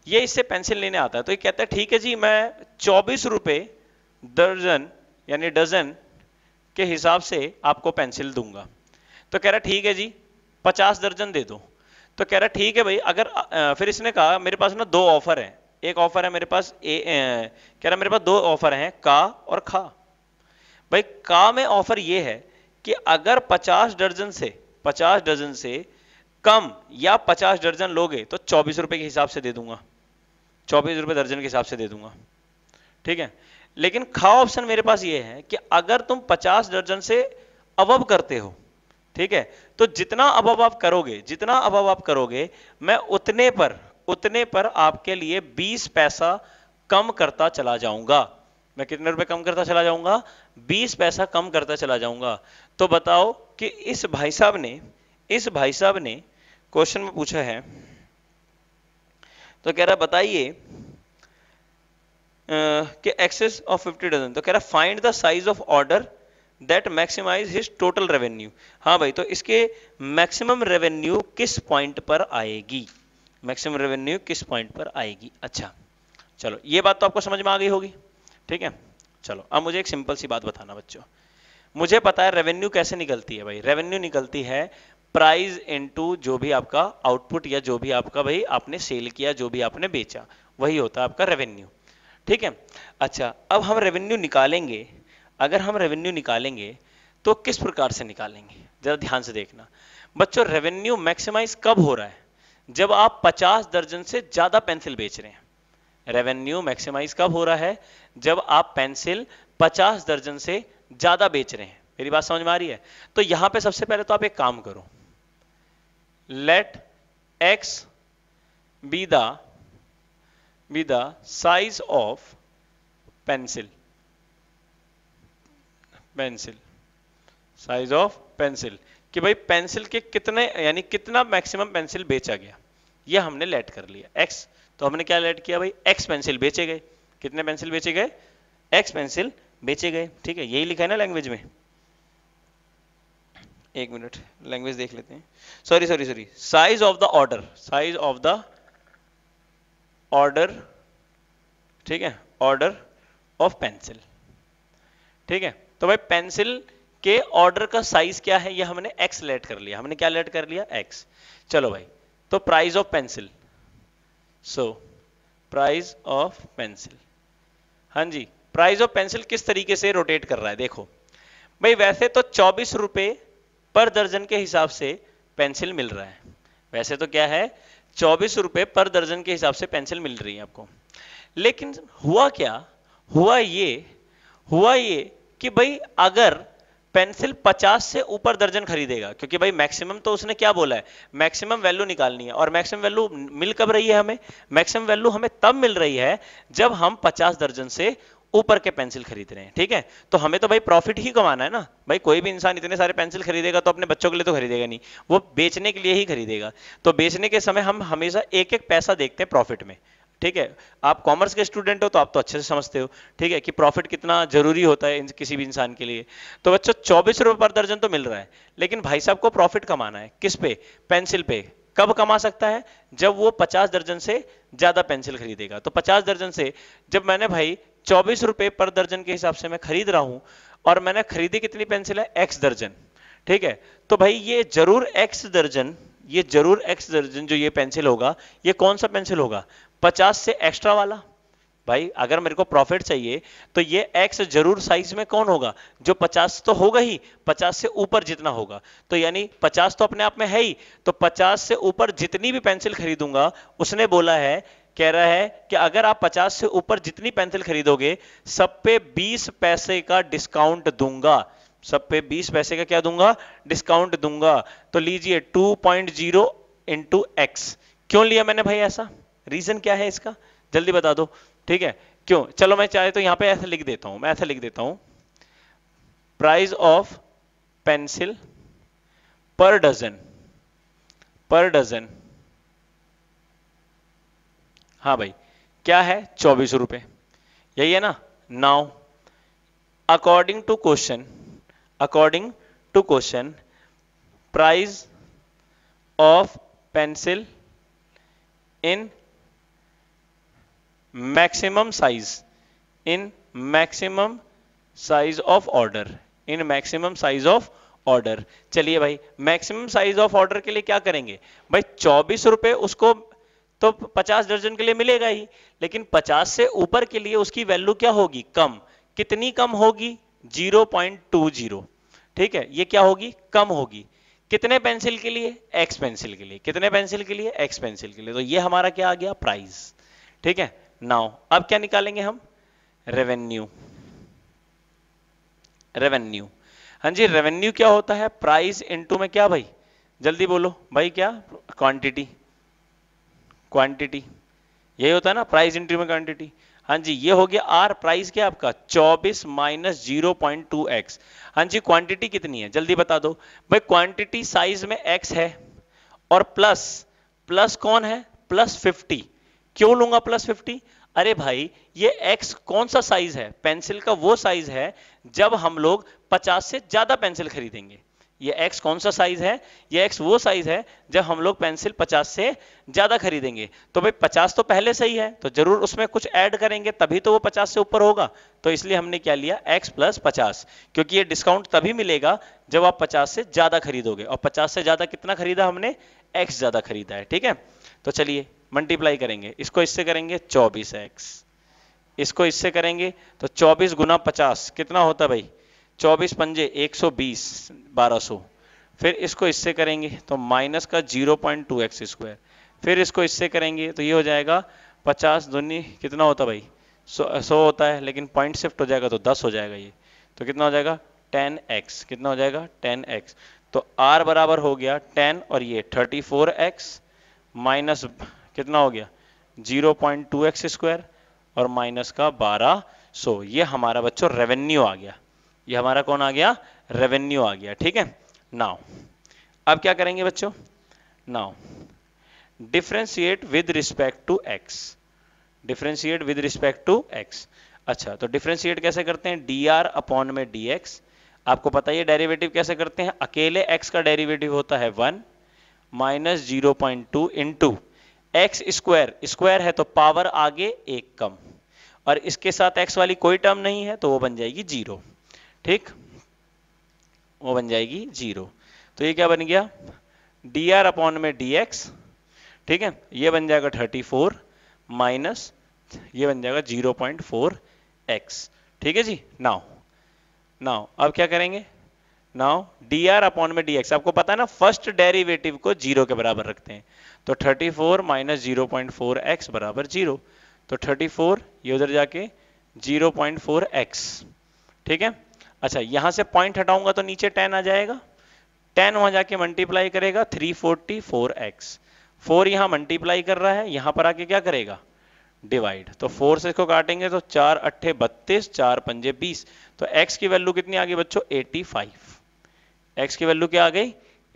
ये इससे पेंसिल लेने आता है, तो ये कहता है ठीक है जी मैं चौबीस रुपये दर्जन यानी डजन के हिसाब से आपको पेंसिल दूंगा। तो कह रहा ठीक है जी पचास दर्जन दे दो। तो कह रहा ठीक है भाई, अगर फिर इसने कहा मेरे पास ना दो ऑफर है, एक ऑफर है मेरे पास ए, ए, कह रहा मेरे पास दो ऑफर हैं, का और खा। भाई का में ऑफर ये है कि अगर पचास दर्जन से पचास दर्जन से कम या पचास दर्जन लोगे तो चौबीस रुपए के हिसाब से दे दूंगा, चौबीस रुपए दर्जन के हिसाब से दे दूंगा, ठीक है। लेकिन खा ऑप्शन मेरे पास ये है कि अगर तुम पचास दर्जन से अबव करते हो, ठीक है, तो जितना अबव आप करोगे जितना अबव आप करोगे मैं उतने पर उतने पर आपके लिए बीस पैसा कम करता चला जाऊंगा। मैं कितने रुपए कम करता चला जाऊंगा, बीस पैसा कम करता चला जाऊंगा। तो बताओ कि इस भाई साहब ने इस भाई साहब ने क्वेश्चन में पूछा है, तो कह रहा बताइए के एक्सेस ऑफ फिफ्टी डजन। तो कह रहा find the size of order that maximise his total revenue. हाँ भाई, तो इसके मैक्सिमम रेवेन्यू किस पॉइंट पर आएगी, मैक्सिमम रेवेन्यू किस पॉइंट पर आएगी। अच्छा चलो, ये बात तो आपको समझ में आ गई होगी, ठीक है। चलो अब मुझे एक सिंपल सी बात बताना बच्चों, मुझे पता है रेवेन्यू कैसे निकलती है। भाई रेवेन्यू निकलती है प्राइस इनटू जो भी आपका आउटपुट या जो भी आपका भाई आपने सेल किया, जो भी आपने बेचा, वही होता है आपका रेवेन्यू, ठीक है। अच्छा अब हम रेवेन्यू निकालेंगे, अगर हम रेवेन्यू निकालेंगे तो किस प्रकार से निकालेंगे, जरा ध्यान से देखना बच्चों। रेवेन्यू मैक्सिमाइज कब हो रहा है, जब आप पचास दर्जन से ज्यादा पेंसिल बेच रहे हैं। रेवेन्यू मैक्सिमाइज कब हो रहा है, जब आप पेंसिल पचास दर्जन से ज्यादा बेच रहे हैं। मेरी बात समझ में आ रही है। तो यहां पे सबसे पहले तो आप एक काम करो, let x be the Be the size of pencil. Pencil. Size of pencil. कि भाई पेंसिल के कितने यानी कितना मैक्सिमम पेंसिल बेचा गया, ये हमने लेट कर लिया x। तो हमने क्या लेट किया भाई, x पेंसिल बेचे गए। कितने पेंसिल बेचे गए, x पेंसिल बेचे गए, ठीक है, यही लिखा है ना लैंग्वेज में, एक मिनट लैंग्वेज देख लेते हैं। Sorry sorry sorry size of the order, size of the order, ठीक है, ऑर्डर ऑफ पेंसिल। ठीक है, तो भाई पेंसिल के ऑर्डर का साइज क्या है, ये हमने एक्स लेट कर लिया, हमने क्या लेट कर लिया, एक्स। चलो भाई, तो price of pencil, so price of pencil, हाँ जी, प्राइस ऑफ पेंसिल किस तरीके से रोटेट कर रहा है। देखो भाई, वैसे तो चौबीस रुपए पर दर्जन के हिसाब से पेंसिल मिल रहा है, वैसे तो क्या है चौबीस रुपए पर दर्जन के हिसाब से पेंसिल मिल रही है आपको, लेकिन हुआ क्या, हुआ ये हुआ ये कि भाई अगर पेंसिल पचास से ऊपर दर्जन खरीदेगा, क्योंकि भाई मैक्सिमम तो उसने क्या बोला है, मैक्सिमम वैल्यू निकालनी है, और मैक्सिमम वैल्यू मिल कब रही है हमें, मैक्सिमम वैल्यू हमें तब मिल रही है जब हम पचास दर्जन से ऊपर के पेंसिल खरीद रहे हैं। ठीक है, तो हमें तो भाई प्रॉफिट ही कमाना है ना भाई, कोई भी इंसान इतने सारे पेंसिल खरीदेगा तो अपने बच्चों के लिए तो खरीदेगा नहीं, वो बेचने के लिए ही खरीदेगा। तो बेचने के समय हम हमेशा एक एक पैसा देखते हैं प्रॉफिट में। ठीक है, आप कॉमर्स के स्टूडेंट हो तो आप तो अच्छे से समझते हो, ठीक है, कि प्रॉफिट कितना जरूरी होता है किसी भी इंसान के लिए। तो बच्चों चौबीस रुपए पर दर्जन तो मिल रहा है, लेकिन भाई साहब को प्रॉफिट कमाना है, किस पे, पेंसिल पे। कब कमा सकता है, जब वो पचास दर्जन से ज्यादा पेंसिल खरीदेगा। तो पचास दर्जन से जब मैंने भाई चौबीस रुपए पर दर्जन के हिसाब से मैं खरीद रहा हूं, और मैंने खरीदी कितनी पेंसिल है, एक्स दर्जन। ठीक है, तो भाई ये जरूर एक्स दर्जन, ये जरूर एक्स दर्जन जो ये पेंसिल होगा, ये कौन सा पेंसिल होगा, पचास से एक्स्ट्रा वाला। भाई अगर मेरे को प्रॉफिट चाहिए तो ये एक्स जरूर साइज में कौन होगा, जो पचास तो होगा ही, पचास से ऊपर जितना होगा। तो यानी पचास तो अपने आप में है ही, तो पचास से ऊपर जितनी भी पेंसिल खरीदूंगा, उसने बोला है, कह रहा है कि अगर आप पचास से ऊपर जितनी पेंसिल खरीदोगे, सब पे बीस पैसे का डिस्काउंट दूंगा, सब पे बीस पैसे का क्या दूंगा, डिस्काउंट दूंगा। तो लीजिए two point zero into x. क्यों लिया मैंने भाई ऐसा, रीजन क्या है इसका, जल्दी बता दो। ठीक है, क्यों, चलो मैं चाहे तो यहां पे ऐसा लिख देता हूं, मैं ऐसा लिख देता हूं, price of pencil per dozen, per dozen, हाँ भाई क्या है, चौबीस रुपए, यही है ना। Now according to question, according to question price of pencil in maximum size, in maximum size of order, in maximum size of order. चलिए भाई, मैक्सिमम साइज ऑफ ऑर्डर के लिए क्या करेंगे भाई, चौबीस रुपए उसको तो पचास दर्जन के लिए मिलेगा ही, लेकिन पचास से ऊपर के लिए उसकी वैल्यू क्या होगी, कम, कितनी कम होगी, जीरो पॉइंट टू जीरो। ठीक है, ये क्या होगी, कम होगी, कितने पेंसिल के लिए, एक्स पेंसिल के लिए, कितने पेंसिल के लिए, एक्स पेंसिल के लिए। तो ये हमारा क्या आ गया, प्राइस। ठीक है, नाउ अब क्या निकालेंगे हम, रेवेन्यू, रेवेन्यू, हाँ जी, रेवेन्यू क्या होता है, प्राइस इनटू में क्या भाई, जल्दी बोलो भाई क्या, क्वांटिटी, क्वांटिटी यही होता है ना, प्राइस इनटू में क्वांटिटी। हाँ जी, ये हो गया आर, प्राइस क्या आपका, चौबीस minus zero point two x. हाँ जी, क्वांटिटी कितनी है, जल्दी बता दो भाई, क्वांटिटी साइज में एक्स है, और प्लस, प्लस कौन है, प्लस फिफ्टी। क्यों लूंगा प्लस फिफ्टी, अरे भाई ये एक्स कौन सा साइज है, पेंसिल का वो साइज है जब हम लोग पचास से ज्यादा पेंसिल खरीदेंगे। ये एक्स कौन सा साइज है, ये एक्स वो साइज है जब हम लोग पेंसिल पचास से ज्यादा खरीदेंगे। तो भाई पचास तो पहले से ही है, तो जरूर उसमें कुछ ऐड करेंगे तभी तो वो पचास से ऊपर होगा। तो इसलिए हमने क्या लिया, एक्स प्लस पचास, क्योंकि ये डिस्काउंट तभी मिलेगा जब आप पचास से ज्यादा खरीदोगे, और पचास से ज्यादा कितना खरीदा हमने, एक्स ज्यादा खरीदा है। ठीक है, तो चलिए मल्टीप्लाई करेंगे, इसको इससे करेंगे चौबीस एक्स, इसको इससे करेंगे तो चौबीस गुना पचास कितना होता है भाई, चौबीस पंजे एक सौ बीस, बारह सौ। फिर इसको इससे करेंगे तो माइनस का zero point two x square, फिर इसको इससे करेंगे तो ये हो जाएगा पचास दूनी कितना होता भाई, सौ सौ होता है, लेकिन पॉइंट शिफ्ट हो जाएगा तो दस हो जाएगा, ये तो कितना हो जाएगा टेन एक्स, कितना हो जाएगा टेन एक्स। तो आर बराबर हो गया टेन और ये थर्टी फोर एक्स माइनस कितना हो गया zero point two x square और माइनस का बारह सौ। ये हमारा बच्चों रेवेन्यू आ गया, ये हमारा कौन आ गया, रेवेन्यू आ गया। ठीक है, नाउ अब क्या करेंगे बच्चों, now differentiate with respect to x, differentiate with respect to x। अच्छा, तो डिफरेंशिएट कैसे करते हैं, dr अपॉन में dx आपको पता है डेरिवेटिव कैसे करते हैं। अकेले x का डेरिवेटिव होता है one minus zero point two into x square, square है तो पावर आगे एक कम, और इसके साथ x वाली कोई टर्म नहीं है तो वो बन जाएगी जीरो। ठीक, वो बन जाएगी जीरो। तो ये क्या बन गया डी आर अपॉन में डी एक्स, ठीक है, ये बन जाएगा थर्टी फोर माइनस ये बन जाएगा जीरो पॉइंट फोर एक्स। ठीक है जी। नाउ नाउ अब क्या करेंगे, नाउ डी आर अपॉन में डी एक्स, आपको पता है ना फर्स्ट डेरिवेटिव को जीरो के बराबर रखते हैं, तो thirty four minus zero point four x बराबर जीरो, तो थर्टी फोर ये उधर जाके जीरो पॉइंट फोर एक्स। ठीक है। अच्छा यहां से पॉइंट हटाऊंगा तो नीचे टेन आ जाएगा, टेन वहां जाके मल्टीप्लाई करेगा three forty four x, four यहाँ मल्टीप्लाई कर रहा है, यहाँ पर आके क्या करेगा डिवाइड, तो फोर से इसको काटेंगे तो चार अट्ठे बत्तीस, चार पंजे बीस, तो x की वैल्यू कितनी आ गई बच्चों एटी फाइव। x की वैल्यू क्या आ गई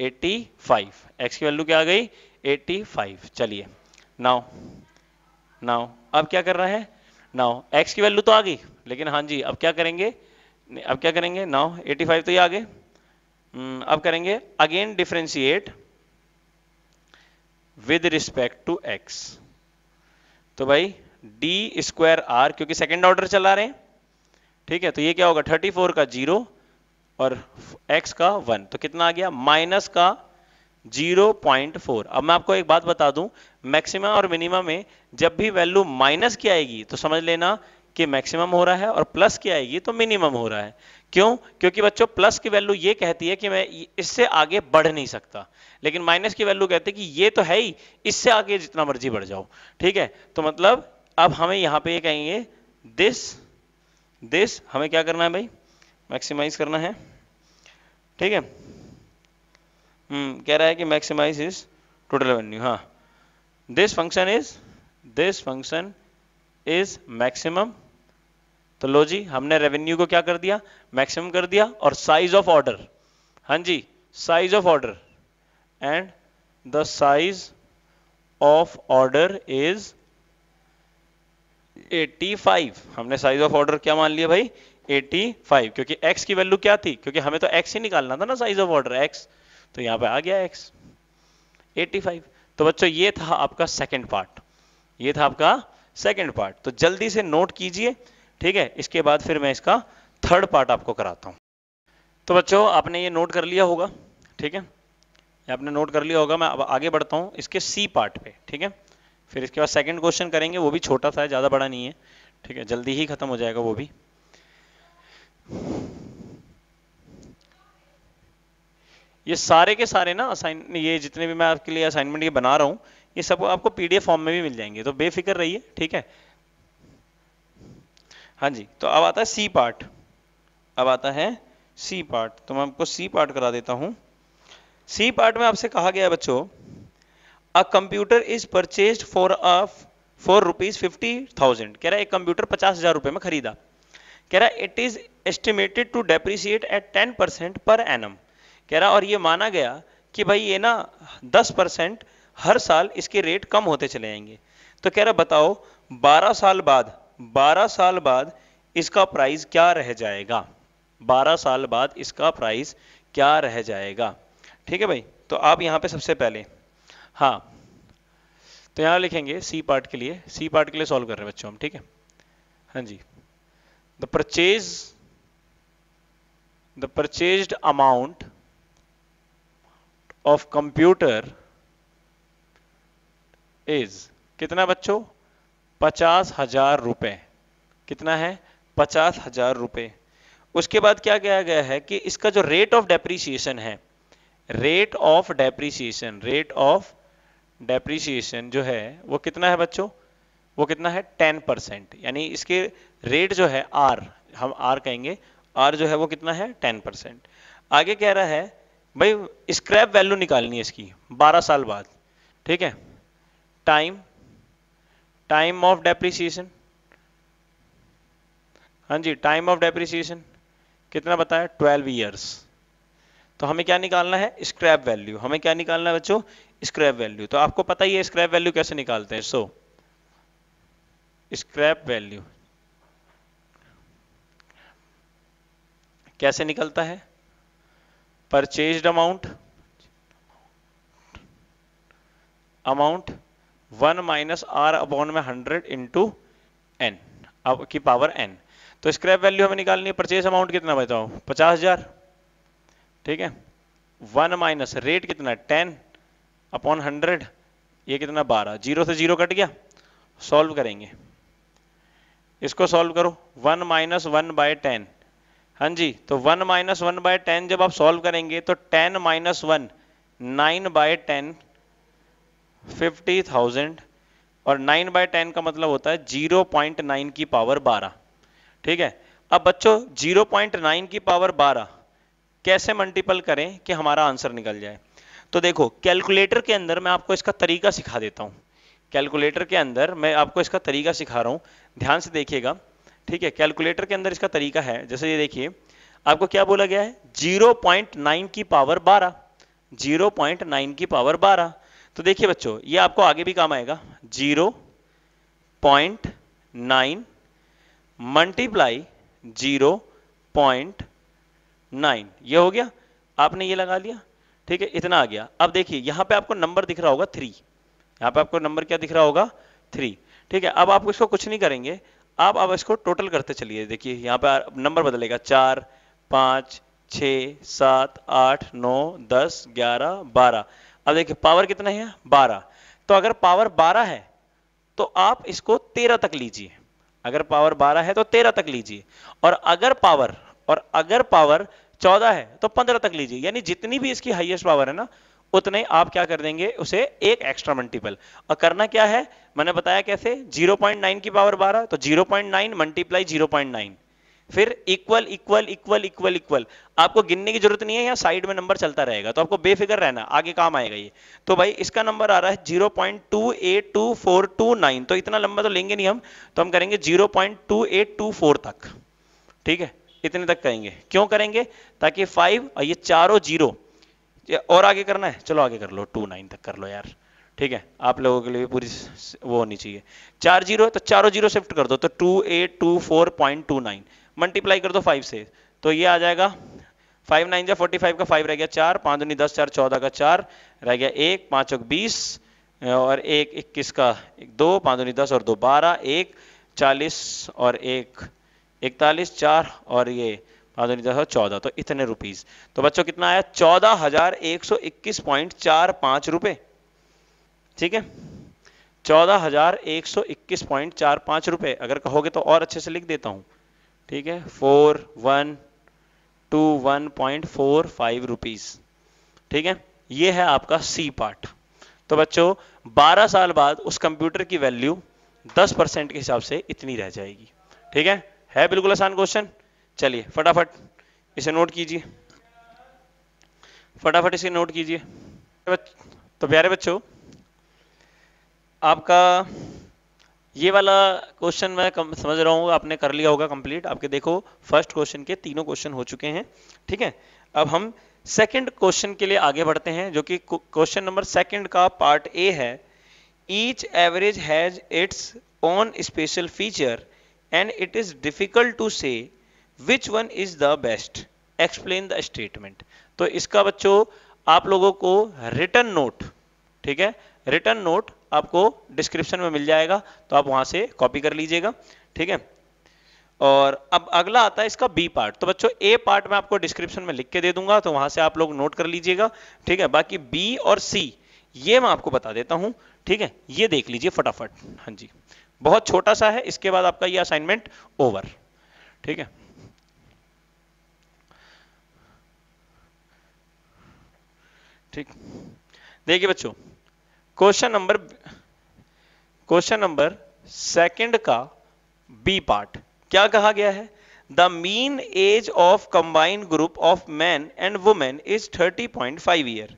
एटी फाइव, x की वैल्यू क्या आ गई एटी फाइव। चलिए नाउ नाउ अब क्या कर रहा है, नाउ x की वैल्यू तो आ गई, लेकिन हाँ जी अब क्या करेंगे, अब क्या करेंगे नाउ एटी फाइव तो ये आ गए, अब करेंगे again differentiate with respect to x, तो भाई डी स्क्वायर आर क्योंकि सेकेंड ऑर्डर चला रहे हैं। ठीक है, तो ये क्या होगा थर्टी फोर का जीरो और x का वन, तो कितना आ गया माइनस का जीरो पॉइंट फोर। अब मैं आपको एक बात बता दूं, मैक्सिमम और मिनिमम में जब भी वैल्यू माइनस की आएगी तो समझ लेना कि मैक्सिमम हो रहा है, और प्लस की आएगी तो मिनिमम हो रहा है। क्यों? क्योंकि बच्चों प्लस की वैल्यू ये कहती है कि मैं इससे आगे बढ़ नहीं सकता, लेकिन माइनस की वैल्यू कहती है कि ये तो है ही, इससे आगे जितना मर्जी बढ़ जाओ। ठीक है, तो मतलब अब हमें यहाँ पे ये कहेंगे दिस दिस हमें क्या करना है भाई मैक्सिमाइज करना है। ठीक है, हम्म कह रहा है कि मैक्सिमाइज इज टोटल रेवेन्यू। हाँ this function is this function is maximum. तो लो जी हमने रेवेन्यू को क्या कर दिया मैक्सिमम कर दिया, और साइज ऑफ ऑर्डर, हाँ जी size of order, and the size of order is eighty five. हमने साइज ऑफ ऑर्डर क्या मान लिया भाई एटी फाइव, क्योंकि x की वैल्यू क्या थी, क्योंकि हमें तो x ही निकालना था ना साइज ऑफ ऑर्डर x, तो यहाँ पे आ गया x एटी फाइव। तो बच्चों ये था आपका सेकंड पार्ट, ये था आपका सेकंड पार्ट, तो जल्दी से नोट कीजिए। ठीक है, इसके बाद फिर मैं इसका थर्ड पार्ट आपको कराता हूँ। तो बच्चों आपने ये नोट कर लिया होगा, ठीक है, आपने नोट कर लिया होगा। मैं अब आगे बढ़ता हूँ इसके सी पार्ट पे। ठीक है, फिर इसके बाद सेकंड क्वेश्चन करेंगे, वो भी छोटा सा है, ज़्यादा बड़ा नहीं है। ठीक है, जल्दी ही खत्म हो जाएगा वो भी। ये सारे के सारे ना असाइन, ये जितने भी मैं आपके लिए असाइनमेंट ये बना रहा हूँ, ये सब आपको पीडीएफ फॉर्म में भी मिल जाएंगे, तो बेफिक्र रहिए। ठीक है, हाँ जी। तो अब आता है सी पार्ट, अब आता है सी पार्ट, तो मैं आपको सी पार्ट करा देता हूँ। सी पार्ट में आपसे कहा गया है बच्चों, a computer is purchase for a for rupees fifty thousand, कह रहा है एक कंप्यूटर पचास हजार रुपये में खरीदा, कह रहा है it is estimated to depreciate at ten percent per annum, कह रहा और ये माना गया कि भाई ये ना दस परसेंट हर साल इसके रेट कम होते चले जाएंगे। तो कह रहा बताओ बारह साल बाद बारह साल बाद इसका प्राइस क्या रह जाएगा, बारह साल बाद इसका प्राइस क्या रह जाएगा। ठीक है भाई, तो आप यहाँ पे सबसे पहले हाँ तो यहाँ लिखेंगे सी पार्ट के लिए, सी पार्ट के लिए सॉल्व कर रहे हैं बच्चों हम। ठीक है, हाँ जी, the purchase the purchased amount of computer is कितना बच्चों पचास हजार रुपये, कितना है पचास हजार रुपये। उसके बाद क्या किया गया है कि इसका जो रेट ऑफ डेप्रीसिएशन है, rate of depreciation rate of depreciation जो है वो कितना है बच्चों, वो कितना है टेन परसेंट, यानी इसके रेट जो है आर, हम आर कहेंगे, आर जो है वो कितना है टेन परसेंट। आगे कह रहा है भाई स्क्रैप वैल्यू निकालनी है इसकी बारह साल बाद। ठीक है, टाइम टाइम ऑफ डेप्रीसिएशन, हाँ जी टाइम ऑफ डेप्रीसिएशन कितना बताया ट्वेल्व इयर्स। तो हमें क्या निकालना है स्क्रैप वैल्यू, हमें क्या निकालना है बच्चों स्क्रैप वैल्यू। तो आपको पता ही है स्क्रैप वैल्यू कैसे निकालते हैं, सो स्क्रैप वैल्यू कैसे निकलता है? Purchased amount amount one minus are upon में हंड्रेड इंटू एन अब की पावर एन। तो स्क्रैप वैल्यू हमें निकालनी है। परचेज अमाउंट कितना बताओ? पचास हजार। ठीक है, वन माइनस रेट कितना? टेन अपॉन हंड्रेड, ये कितना? बारह। जीरो से जीरो कट गया। सॉल्व करेंगे इसको, सॉल्व करो। One minus one by ten, हाँ जी, तो one minus one by ten जब आप सॉल्व करेंगे तो ten minus one nine by ten fifty thousand और नाइन बाय टेन का मतलब होता है जीरो पॉइंट नाइन की पावर बारह। ठीक है, अब बच्चों जीरो पॉइंट नाइन की पावर बारह कैसे मल्टीपल करें कि हमारा आंसर निकल जाए? तो देखो कैलकुलेटर के अंदर मैं आपको इसका तरीका सिखा देता हूँ। कैलकुलेटर के अंदर मैं आपको इसका तरीका सिखा रहा हूँ, ध्यान से देखिएगा। ठीक है, कैलकुलेटर के अंदर इसका तरीका है। जैसे ये देखिए, आपको क्या बोला गया है? जीरो पॉइंट नाइन की पावर बारह, जीरो पॉइंट नाइन की पावर बारह। तो देखिए बच्चों, ये आपको आगे भी काम आएगा। Zero point nine multiply zero point nine, ये हो गया, आपने ये लगा लिया। ठीक है, इतना आ गया। अब देखिए यहाँ पे आपको नंबर दिख रहा होगा थ्री, यहाँ पे आपको नंबर क्या दिख रहा होगा? थ्री। ठीक है, अब आप इसको कुछ नहीं करेंगे, आप अब इसको टोटल करते चलिए। देखिए यहाँ पे नंबर बदलेगा, चार, पाँच, छः, सात, आठ, नौ, दस, ग्यारह, बारह। अब देखिए पावर कितना है? बारह। तो अगर पावर बारह है तो आप इसको तेरह तक लीजिए। अगर पावर बारह है तो तेरह तक लीजिए, और अगर पावर और अगर पावर चौदह है तो पंद्रह तक लीजिए। यानी जितनी भी इसकी हाईएस्ट पावर है ना, उतने आप क्या कर देंगे उसे एक एक्स्ट्रा मल्टीपल। और करना क्या है, मैंने बताया कैसे। जीरो पॉइंट नाइन की पावर बारह, तो zero point nine multiply zero point nine, फिर equal equal equal equal equal. आपको गिनने की जरूरत नहीं है, यहाँ साइड में नंबर चलता रहेगा, तो आपको बेफिक्र रहना, आगे काम आएगा ये। तो भाई इसका नंबर आ रहा है zero point two eight two four two nine, तो इतना लंबा तो लेंगे नहीं हम, तो हम करेंगे zero point two eight two four तक। ठीक है, इतने तक करेंगे। क्यों करेंगे? ताकि फाइव और ये चारों जीरो, और आगे करना है, चलो आगे कर लो, टू नाइन तक कर लो यार। ठीक है, आप लोगों के लिए पूरी वो होनी चाहिए। चार जीरो है तो चारों जीरो शिफ्ट कर दो, तो two eight two four point two nine multiply कर दो फाइव से, तो ये आ जाएगा फाइव नाइन जा फोर्टी फाइव का फाइव रह गया चार, पाँच दूनी दस, चार चौदह का चार रह गया एक, पाँच चौक बीस और एक इक्कीस का एक दो, पाँच दूनी दस और दो बारह, एक चालीस और एक इकतालीस, चार और ये चौदह, तो इतने रुपीस। तो बच्चों कितना आया? चौदह हजार एक सौ इक्कीस पॉइंट चार पांच रुपए। ठीक है, चौदह हजार एक सौ इक्कीस पॉइंट चार पांच रुपए। अगर कहोगे तो और अच्छे से लिख देता हूं। ठीक है, four one two one point four five rupees. ठीक है, ये है आपका सी पार्ट। तो बच्चों बारह साल बाद उस कंप्यूटर की वैल्यू दस परसेंट के हिसाब से इतनी रह जाएगी। ठीक है, है बिल्कुल आसान क्वेश्चन। चलिए फटाफट इसे नोट कीजिए, फटाफट इसे नोट कीजिए। तो प्यारे बच्चों, आपका ये वाला क्वेश्चन मैं कम, समझ रहा हूँ आपने कर लिया होगा कंप्लीट। आपके देखो फर्स्ट क्वेश्चन के तीनों क्वेश्चन हो चुके हैं। ठीक है, अब हम सेकंड क्वेश्चन के लिए आगे बढ़ते हैं, जो कि क्वेश्चन नंबर सेकंड का पार्ट ए है। Each average has its own special feature and it is difficult to say Which one is the best? Explain the statement. तो इसका बच्चों आप लोगों को रिटर्न नोट, ठीक है, रिटर्न नोट आपको डिस्क्रिप्शन में मिल जाएगा, तो आप वहां से कॉपी कर लीजिएगा। ठीक है, और अब अगला आता है इसका बी पार्ट। तो बच्चों ए पार्ट में आपको डिस्क्रिप्शन में लिख के दे दूंगा, तो वहां से आप लोग नोट कर लीजिएगा। ठीक है, बाकी बी और सी ये मैं आपको बता देता हूं। ठीक है, ये देख लीजिए फटाफट। हाँ जी, बहुत छोटा सा है, इसके बाद आपका ये असाइनमेंट ओवर। ठीक है, ठीक, देखिए बच्चों question number question number second का बी पार्ट क्या कहा गया है? The mean age of combined group of man and women is thirty point five year.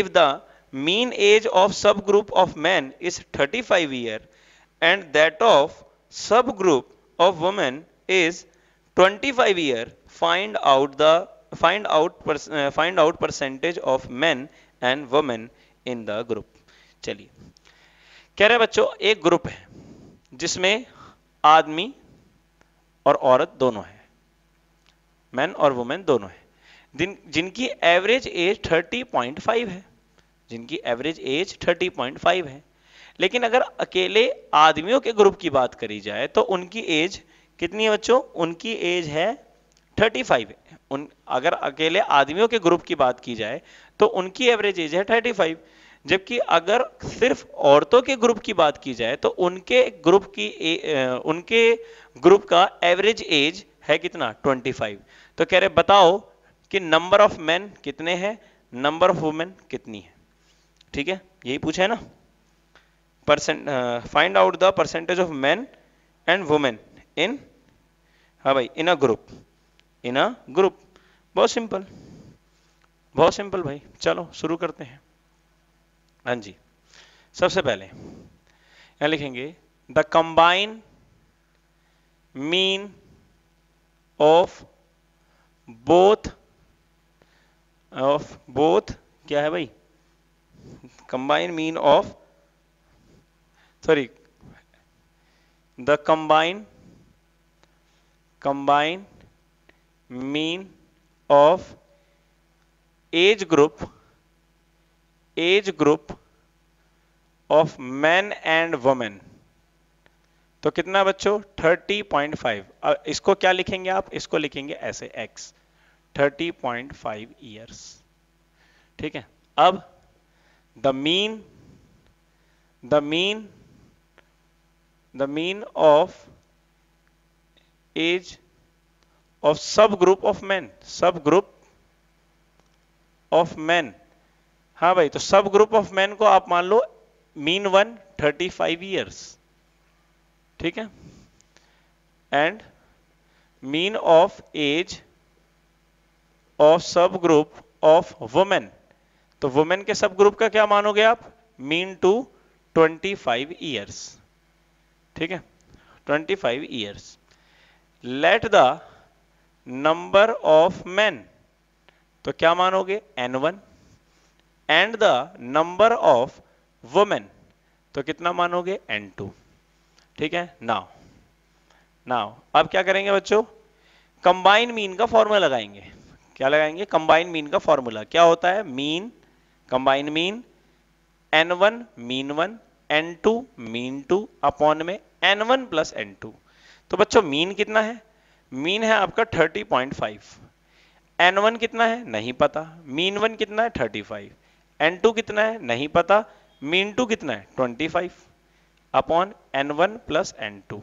If the mean age of sub group of man is thirty five year and that of sub group of women is twenty five year, find out the find out uh, find out percentage of men and women in the group। चलिए कह रहे बच्चों एक group है जिसमें आदमी और औरत दोनों है, मैन और वुमेन दोनों हैं, जिनकी एवरेज एज तीस पॉइंट फाइव है, जिनकी एवरेज एज तीस पॉइंट फाइव है। लेकिन अगर अकेले आदमियों के ग्रुप की बात करी जाए तो उनकी एज कितनी है बच्चों, उनकी एज है पैंतीस। उन अगर अकेले आदमियों के ग्रुप की बात की जाए तो उनकी एवरेज एज है पैंतीस, जबकि अगर सिर्फ औरतों के ग्रुप की बात की जाए तो उनके ग्रुप की उनके ग्रुप का एवरेज एज है कितना, पच्चीस। तो कह रहे बताओ कि नंबर ऑफ मेन कितने हैं, नंबर ऑफ वुमेन कितनी है। ठीक है, यही पूछा है ना, percent find out the percentage of men and women in, हाँ भाई, in a group, in a group. बहुत सिंपल, बहुत सिंपल भाई, चलो शुरू करते हैं। हाँ जी, सबसे पहले यहाँ लिखेंगे the combine mean of both, of both क्या है भाई, combine mean of, sorry, the combine combine mean of age group, age group of man and women, तो कितना बच्चों, तीस पॉइंट फाइव। अब इसको क्या लिखेंगे आप, इसको लिखेंगे ऐसे x, तीस पॉइंट फाइव ईयर्स। ठीक है, अब the mean, the mean the mean of age of sub group of man, sub group of man, हाँ भाई, तो सब ग्रुप ऑफ मैन को आप मान लो मीन वन पैंतीस ईयर्स। ठीक है, and mean of age of sub group of women, तो वुमेन के सब ग्रुप का क्या मानोगे आप, मीन टू पच्चीस ईयर्स। ठीक है, पच्चीस years. Let the number of man, तो क्या मानोगे, N one, and the number of women, तो कितना मानोगे, एन टू। ठीक है, नाउ नाउ अब क्या करेंगे बच्चों, कंबाइन मीन का फॉर्मूला लगाएंगे। क्या लगाएंगे, कंबाइन मीन का फॉर्मूला क्या होता है, mean, combine mean, N one mean one, N two mean two, upon में N one plus N two. तो बच्चों मीन कितना है, मीन है आपका तीस पॉइंट फाइव, एन वन कितना है नहीं पता, मीन वन कितना है पैंतीस, एन टू कितना है नहीं पता, मीन टू कितना है पच्चीस, upon N one plus N two.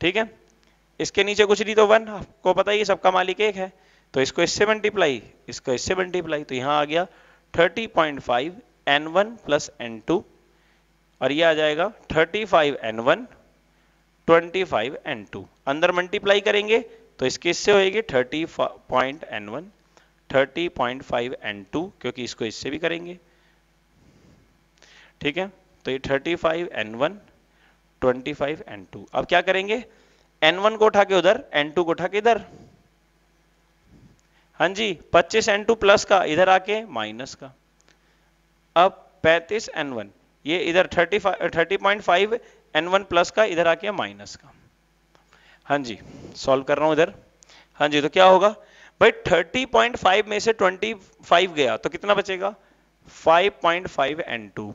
ठीक है, इसके नीचे कुछ नहीं तो वन, आपको पता ही सबका मालिक एक है, तो इसको इससे मल्टीप्लाई, इसको इससे मल्टीप्लाई, तो यहाँ आ गया तीस point five N one plus N two, और ये आ जाएगा पैंतीस एन वन पच्चीस एन टू, अंदर मल्टीप्लाई करेंगे तो इसके इससे होएगी तीस पॉइंट एन वन, तीस पॉइंट फाइव एन टू, क्योंकि इसको इससे भी करेंगे। ठीक है, तो ये पैंतीस एन वन, पच्चीस एन टू। अब क्या करेंगे, एन वन को उठा के उधर, एन टू को उठा के इधर, हाँ जी, पच्चीस एन टू प्लस का इधर आके माइनस का। अब पैंतीस एन वन, ये इधर तीस point five N one plus का इधर आके माइनस का। हाँ जी, सॉल्व कर रहा हूं इधर, हाँ जी, तो क्या होगा भाई, तीस पॉइंट फाइव में से पच्चीस गया तो कितना बचेगा, पाँच पॉइंट फाइव एन टू,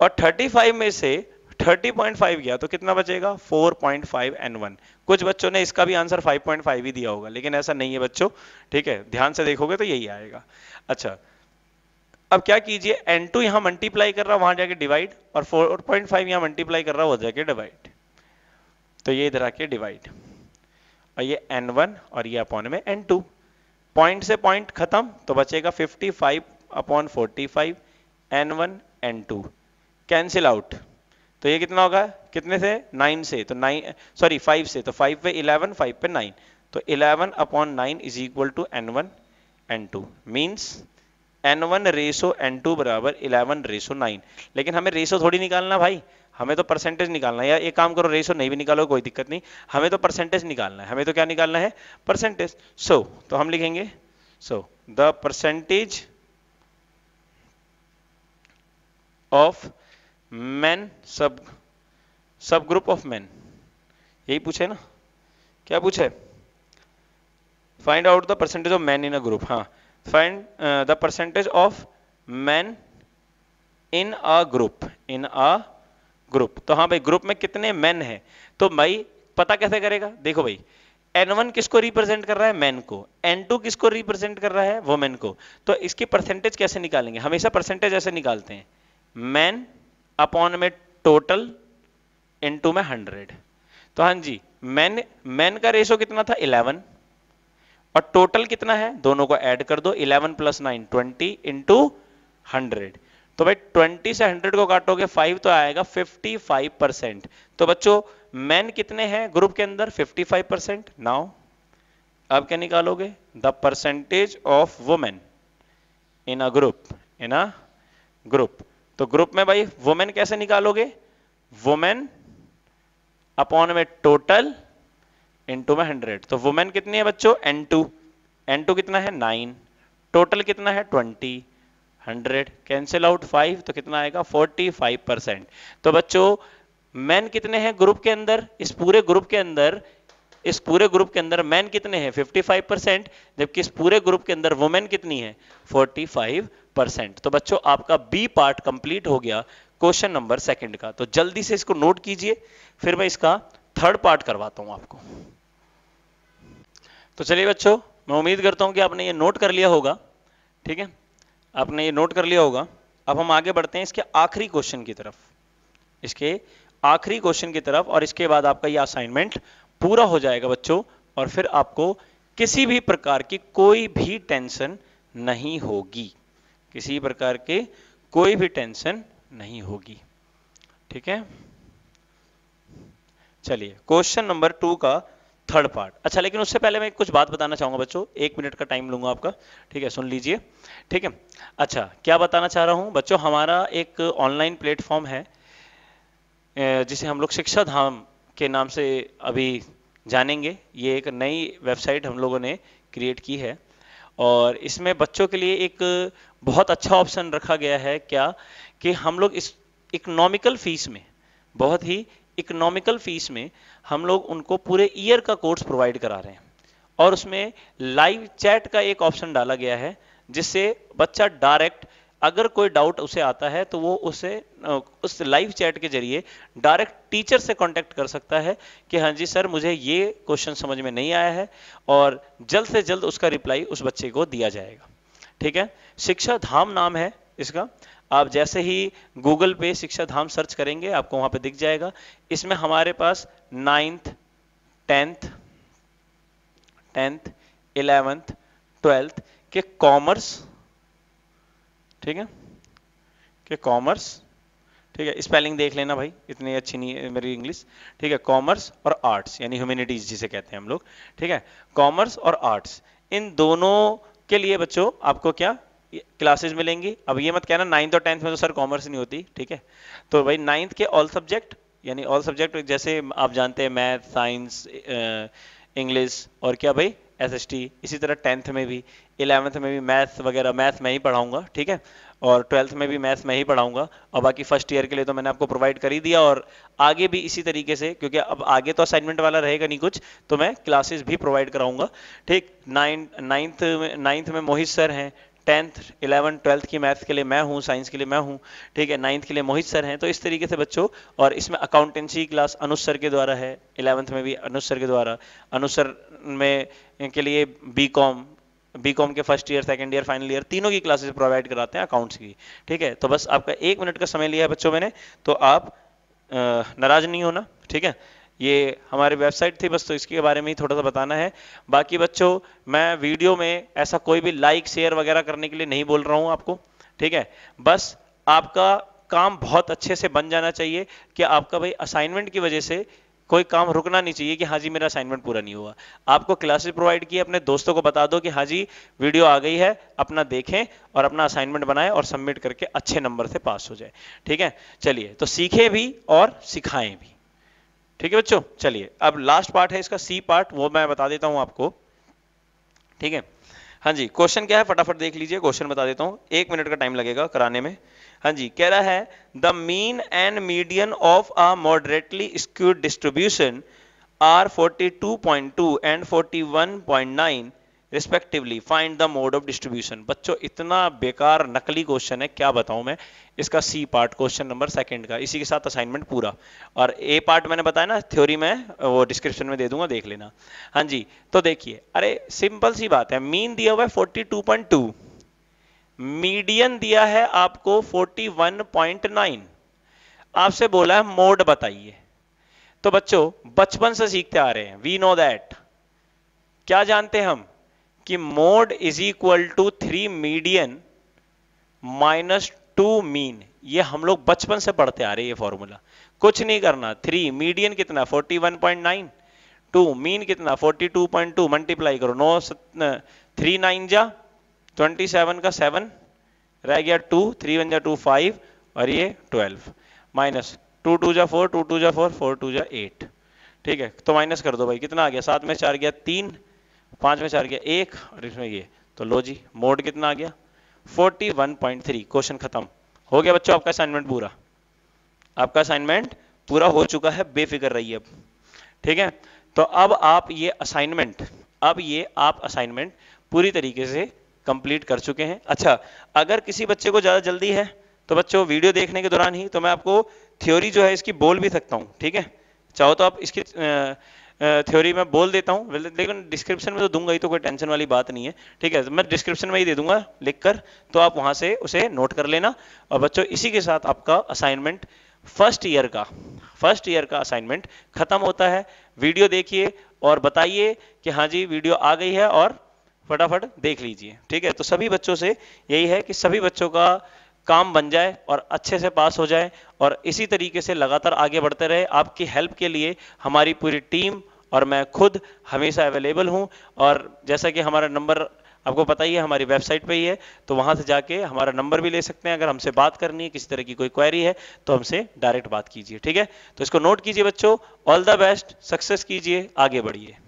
और पैंतीस में से तीस पॉइंट फाइव गया तो कितना बचेगा, चार पॉइंट फाइव एन वन। कुछ बच्चों ने इसका भी आंसर पाँच पॉइंट फाइव ही दिया होगा, लेकिन ऐसा नहीं है बच्चों। ठीक है, ध्यान से देखोगे तो यही आएगा। अच्छा, अब क्या कीजिए, एन टू यहाँ मल्टीप्लाई कर रहा वहां जाके डिवाइड, और चार पॉइंट फाइव यहाँ मल्टीप्लाई कर रहा वो जाके डिवाइड, तो ये इधर आके डिवाइड, और ये एन वन और ये अपॉन में एन टू, पॉइंट से पॉइंट खत्म, तो बचेगा पचपन अपॉन पैंतालीस N one N two cancel out, तो ये कितना होगा, कितने से, नाइन से, तो नाइन सॉरी फाइव से, तो फाइव पे इलेवन, फाइव पे नाइन, तो eleven upon nine is equal to N one N two, means N one ratio N two बराबर इलेवन रेशो नाइन। लेकिन हमें रेशो थोड़ी निकालना भाई, हमें तो परसेंटेज निकालना है, या एक काम करो रेशो नहीं भी निकालो कोई दिक्कत नहीं, हमें तो परसेंटेज निकालना है, हमें तो क्या निकालना है, परसेंटेज। सो so, तो हम लिखेंगे so the percentage of man sub sub group of man, यही पूछे ना, क्या पूछे, find out the percentage of man in a group, हाँ find the percentage of man in a group, in a group. तो हाँ भाई ग्रुप में कितने मैन हैं, तो भाई पता कैसे करेगा, देखो भाई एन वन किसको रिप्रेजेंट कर रहा है, मैन को, एन टू किसको रिप्रेजेंट कर रहा है, वुमेन को। तो इसकी परसेंटेज कैसे निकालेंगे, हमेशा परसेंटेज ऐसे निकालते हैं मैन अपॉन में टोटल इनटू में हंड्रेड। तो हाँ जी मैन मैन का रेशो कितना था इलेवन और टोटल कितना है, दोनों को ऐड कर दो, eleven plus nine twenty into hundred. तो भाई ट्वेंटी से हंड्रेड को काटोगे फाइव तो आएगा फिफ्टी फाइव परसेंट। तो बच्चों मैन कितने हैं ग्रुप के अंदर फिफ्टी फाइव परसेंट। नाउ अब क्या निकालोगे, the percentage of women in a group, in a group. तो ग्रुप में भाई वुमेन कैसे निकालोगे, वुमेन अपॉन में टोटल इनटू में हंड्रेड। तो वुमेन कितनी है बच्चों एन टू, एन टू कितना है नाइन, टोटल कितना है twenty, hundred cancel out five, तो कितना आएगा फोर्टी फाइव परसेंट। तो बच्चों मैन कितने हैं ग्रुप के अंदर, इस पूरे ग्रुप के अंदर, इस पूरे ग्रुप के अंदर मैन कितने हैं फिफ्टी फाइव परसेंट, जबकि इस पूरे ग्रुप के अंदर वुमेन कितनी है फोर्टी फाइव परसेंट। तो बच्चों आपका बी पार्ट कंप्लीट हो गया क्वेश्चन नंबर सेकंड का। तो जल्दी से इसको नोट कीजिए, फिर मैं इसका थर्ड पार्ट करवाता हूं आपको। तो चलिए बच्चों मैं उम्मीद करता हूं कि आपने ये नोट कर लिया होगा, ठीक है आपने ये नोट कर लिया होगा। अब हम आगे बढ़ते हैं इसके आखिरी क्वेश्चन की तरफ, इसके आखिरी क्वेश्चन की तरफ, और इसके बाद आपका ये असाइनमेंट पूरा हो जाएगा बच्चों और फिर आपको किसी भी प्रकार की कोई भी टेंशन नहीं होगी, किसी प्रकार के कोई भी टेंशन नहीं होगी, ठीक है। चलिए क्वेश्चन नंबर टू का थर्ड पार्ट। अच्छा लेकिन उससे पहले मैं कुछ बात बताना चाहूंगा बच्चों, एक मिनट का टाइम लूंगा आपका, ठीक है सुन लीजिए, ठीक है। अच्छा क्या बताना चाह रहा हूं बच्चों, हमारा एक ऑनलाइन प्लेटफॉर्म है जिसे हम लोग शिक्षा धाम के नाम से अभी जानेंगे। ये एक नई वेबसाइट हम लोगों ने क्रिएट की है और इसमें बच्चों के लिए एक बहुत अच्छा ऑप्शन रखा गया है, क्या कि हम लोग इस इकोनॉमिकल फीस में, बहुत ही इकोनॉमिकल फीस में हम लोग उनको पूरे ईयर का कोर्स प्रोवाइड करा रहे हैं और उसमें लाइव चैट का एक ऑप्शन डाला गया है जिससे बच्चा डायरेक्ट अगर कोई डाउट उसे आता है तो वो उसे उस लाइव चैट के जरिए डायरेक्ट टीचर से कांटेक्ट कर सकता है कि हाँ जी सर मुझे ये क्वेश्चन समझ में नहीं आया है, और जल्द से जल्द उसका रिप्लाई उस बच्चे को दिया जाएगा, ठीक है। शिक्षा धाम नाम है इसका, आप जैसे ही गूगल पे शिक्षा धाम सर्च करेंगे आपको वहां पर दिख जाएगा। इसमें हमारे पास ninth, tenth, tenth eleventh, twelfth के कॉमर्स, ठीक है कि कॉमर्स, ठीक है स्पेलिंग देख लेना भाई इतनी अच्छी नहीं है मेरी इंग्लिश, ठीक है कॉमर्स और आर्ट्स यानी ह्यूमैनिटीज जिसे कहते हैं हम लोग, ठीक है कॉमर्स और आर्ट्स, इन दोनों के लिए बच्चों आपको क्या क्लासेस मिलेंगी। अब ये मत कहना नाइन्थ और टेंथ में तो सर कॉमर्स नहीं होती, ठीक है तो भाई नाइन्थ के ऑल सब्जेक्ट यानी ऑल सब्जेक्ट जैसे आप जानते हैं मैथ, साइंस, इंग्लिश और क्या भाई एस एस टी, इसी तरह टेंथ में भी, इलेवेंथ में भी मैथ वगैरह, मैथ मैं ही पढ़ाऊंगा, ठीक है और ट्वेल्थ में भी मैथ मैं ही पढ़ाऊंगा और बाकी फर्स्ट ईयर के लिए तो मैंने आपको प्रोवाइड कर ही दिया और आगे भी इसी तरीके से, क्योंकि अब आगे तो असाइनमेंट वाला रहेगा नहीं कुछ, तो मैं क्लासेस भी प्रोवाइड कराऊंगा, ठीक। नाइन नाइन्थ में नाइन्थ में मोहित सर हैं, टेंथ इलेवन ट्वेल्थ की मैथ के लिए मैं हूँ, साइंस के लिए मैं हूँ, ठीक है नाइन्थ के लिए मोहित सर हैं। तो इस तरीके से बच्चों, और इसमें अकाउंटेंसी क्लास अनुज सर के द्वारा है, इलेवंथ में भी अनुज सर के द्वारा, अनुज सर में के लिए बी कॉम बी कॉम के first year, second year, final year तीनों की क्लासेस प्रोवाइड कराते हैं अकाउंट्स की, ठीक है। तो बस आपका एक मिनट का समय लिया है बच्चों मैंने, तो आप नाराज नहीं होना, ठीक है। ये हमारी वेबसाइट थी बस, तो इसके बारे में ही थोड़ा सा बताना है। बाकी बच्चों मैं वीडियो में ऐसा कोई भी लाइक शेयर वगैरह करने के लिए नहीं बोल रहा हूँ आपको, ठीक है बस आपका काम बहुत अच्छे से बन जाना चाहिए कि आपका भाई असाइनमेंट की वजह से कोई काम रुकना नहीं चाहिए कि हाँ जी मेरा असाइनमेंट पूरा नहीं हुआ। आपको क्लासेस प्रोवाइड किए, अपने दोस्तों को बता दो कि हाँ जी वीडियो आ गई है, अपना देखें और अपना असाइनमेंट बनाएं और सबमिट करके अच्छे नंबर से पास हो जाए, ठीक है। चलिए तो सीखें भी और सिखाएं भी, ठीक है बच्चों। चलिए अब लास्ट पार्ट है इसका, सी पार्ट, वो मैं बता देता हूं आपको, ठीक है। हाँ जी क्वेश्चन क्या है फटाफट देख लीजिए, क्वेश्चन बता देता हूं, एक मिनट का टाइम लगेगा कराने में। हाँ जी कह रहा है the mean and median of a moderately skewed distribution are forty two point two and forty one point nine respectively find the mode of distribution. बच्चों इतना बेकार नकली क्वेश्चन है, क्या बताऊं मैं। इसका सी पार्ट क्वेश्चन नंबर सेकंड का, इसी के साथ असाइनमेंट पूरा, और ए पार्ट मैंने बताया ना थ्योरी में, वो डिस्क्रिप्शन में दे दूंगा, देख लेना। हाँ जी, तो देखिए, अरे सिंपल सी बात है, मीन दिया हुआ है forty two point two, median दिया है आपको फोर्टी वन पॉइंट नाइन, आपसे बोला है मोड बताइए। तो बच्चों बचपन से सीखते आ रहे हैं, वी नो दैट, क्या जानते हैं हम कि mode is equal to three median minus two mean. ये हम लोग बचपन से पढ़ते आ रहे हैं ये फॉर्मूला। कुछ नहीं करना, थ्री मीडियन कितना forty one point nine, two mean कितना forty two point two, multiply करो नौ थ्री नाइन जा ट्वेंटी सेवन का सेवन रह गया, टू थ्री वन जा टू फाइव और ये ट्वेल्व, माइनस टू टू जा फोर, टू टू जा फोर, फोर टू जा एट, ठीक है। तो माइनस कर दो भाई, कितना आ गया, सात में चार गया तीन, पांच में चार गया एक, और इसमें ये, तो लो जी मोड कितना आ गया forty one point three. Question खत्म हो गया बच्चों, आपका असाइनमेंट पूरा, आपका असाइनमेंट पूरा हो चुका है, बेफिक्र रहिए अब, ठीक है। तो अब आप ये असाइनमेंट अब ये आप असाइनमेंट पूरी तरीके से कंप्लीट कर चुके हैं। अच्छा, अगर किसी बच्चे को ज्यादा जल्दी है तो बच्चों वीडियो देखने के दौरान ही, तो मैं आपको थ्योरी जो है इसकी बोल भी सकता हूँ, ठीक है। चाहो तो आप इसकी आ, थ्योरी में बोल देता हूँ, लेकिन डिस्क्रिप्शन में तो दूंगा ही, तो कोई टेंशन वाली बात नहीं है, ठीक है। तो मैं डिस्क्रिप्शन में ही दे दूंगा लिखकर, तो आप वहां से उसे नोट कर लेना। और बच्चों इसी के साथ आपका असाइनमेंट फर्स्ट ईयर का फर्स्ट ईयर का असाइनमेंट खत्म होता है। वीडियो देखिए और बताइए कि हाँ जी वीडियो आ गई है, और फटाफट देख लीजिए, ठीक है। तो सभी बच्चों से यही है कि सभी बच्चों का काम बन जाए और अच्छे से पास हो जाए, और इसी तरीके से लगातार आगे बढ़ते रहे। आपकी हेल्प के लिए हमारी पूरी टीम और मैं खुद हमेशा अवेलेबल हूं, और जैसा कि हमारा नंबर आपको पता ही है, हमारी वेबसाइट पे ही है, तो वहां से जाके हमारा नंबर भी ले सकते हैं। अगर हमसे बात करनी है, किसी तरह की कोई क्वेरी है, तो हमसे डायरेक्ट बात कीजिए, ठीक है। तो इसको नोट कीजिए बच्चों, ऑल द बेस्ट, सक्सेस कीजिए, आगे बढ़िए।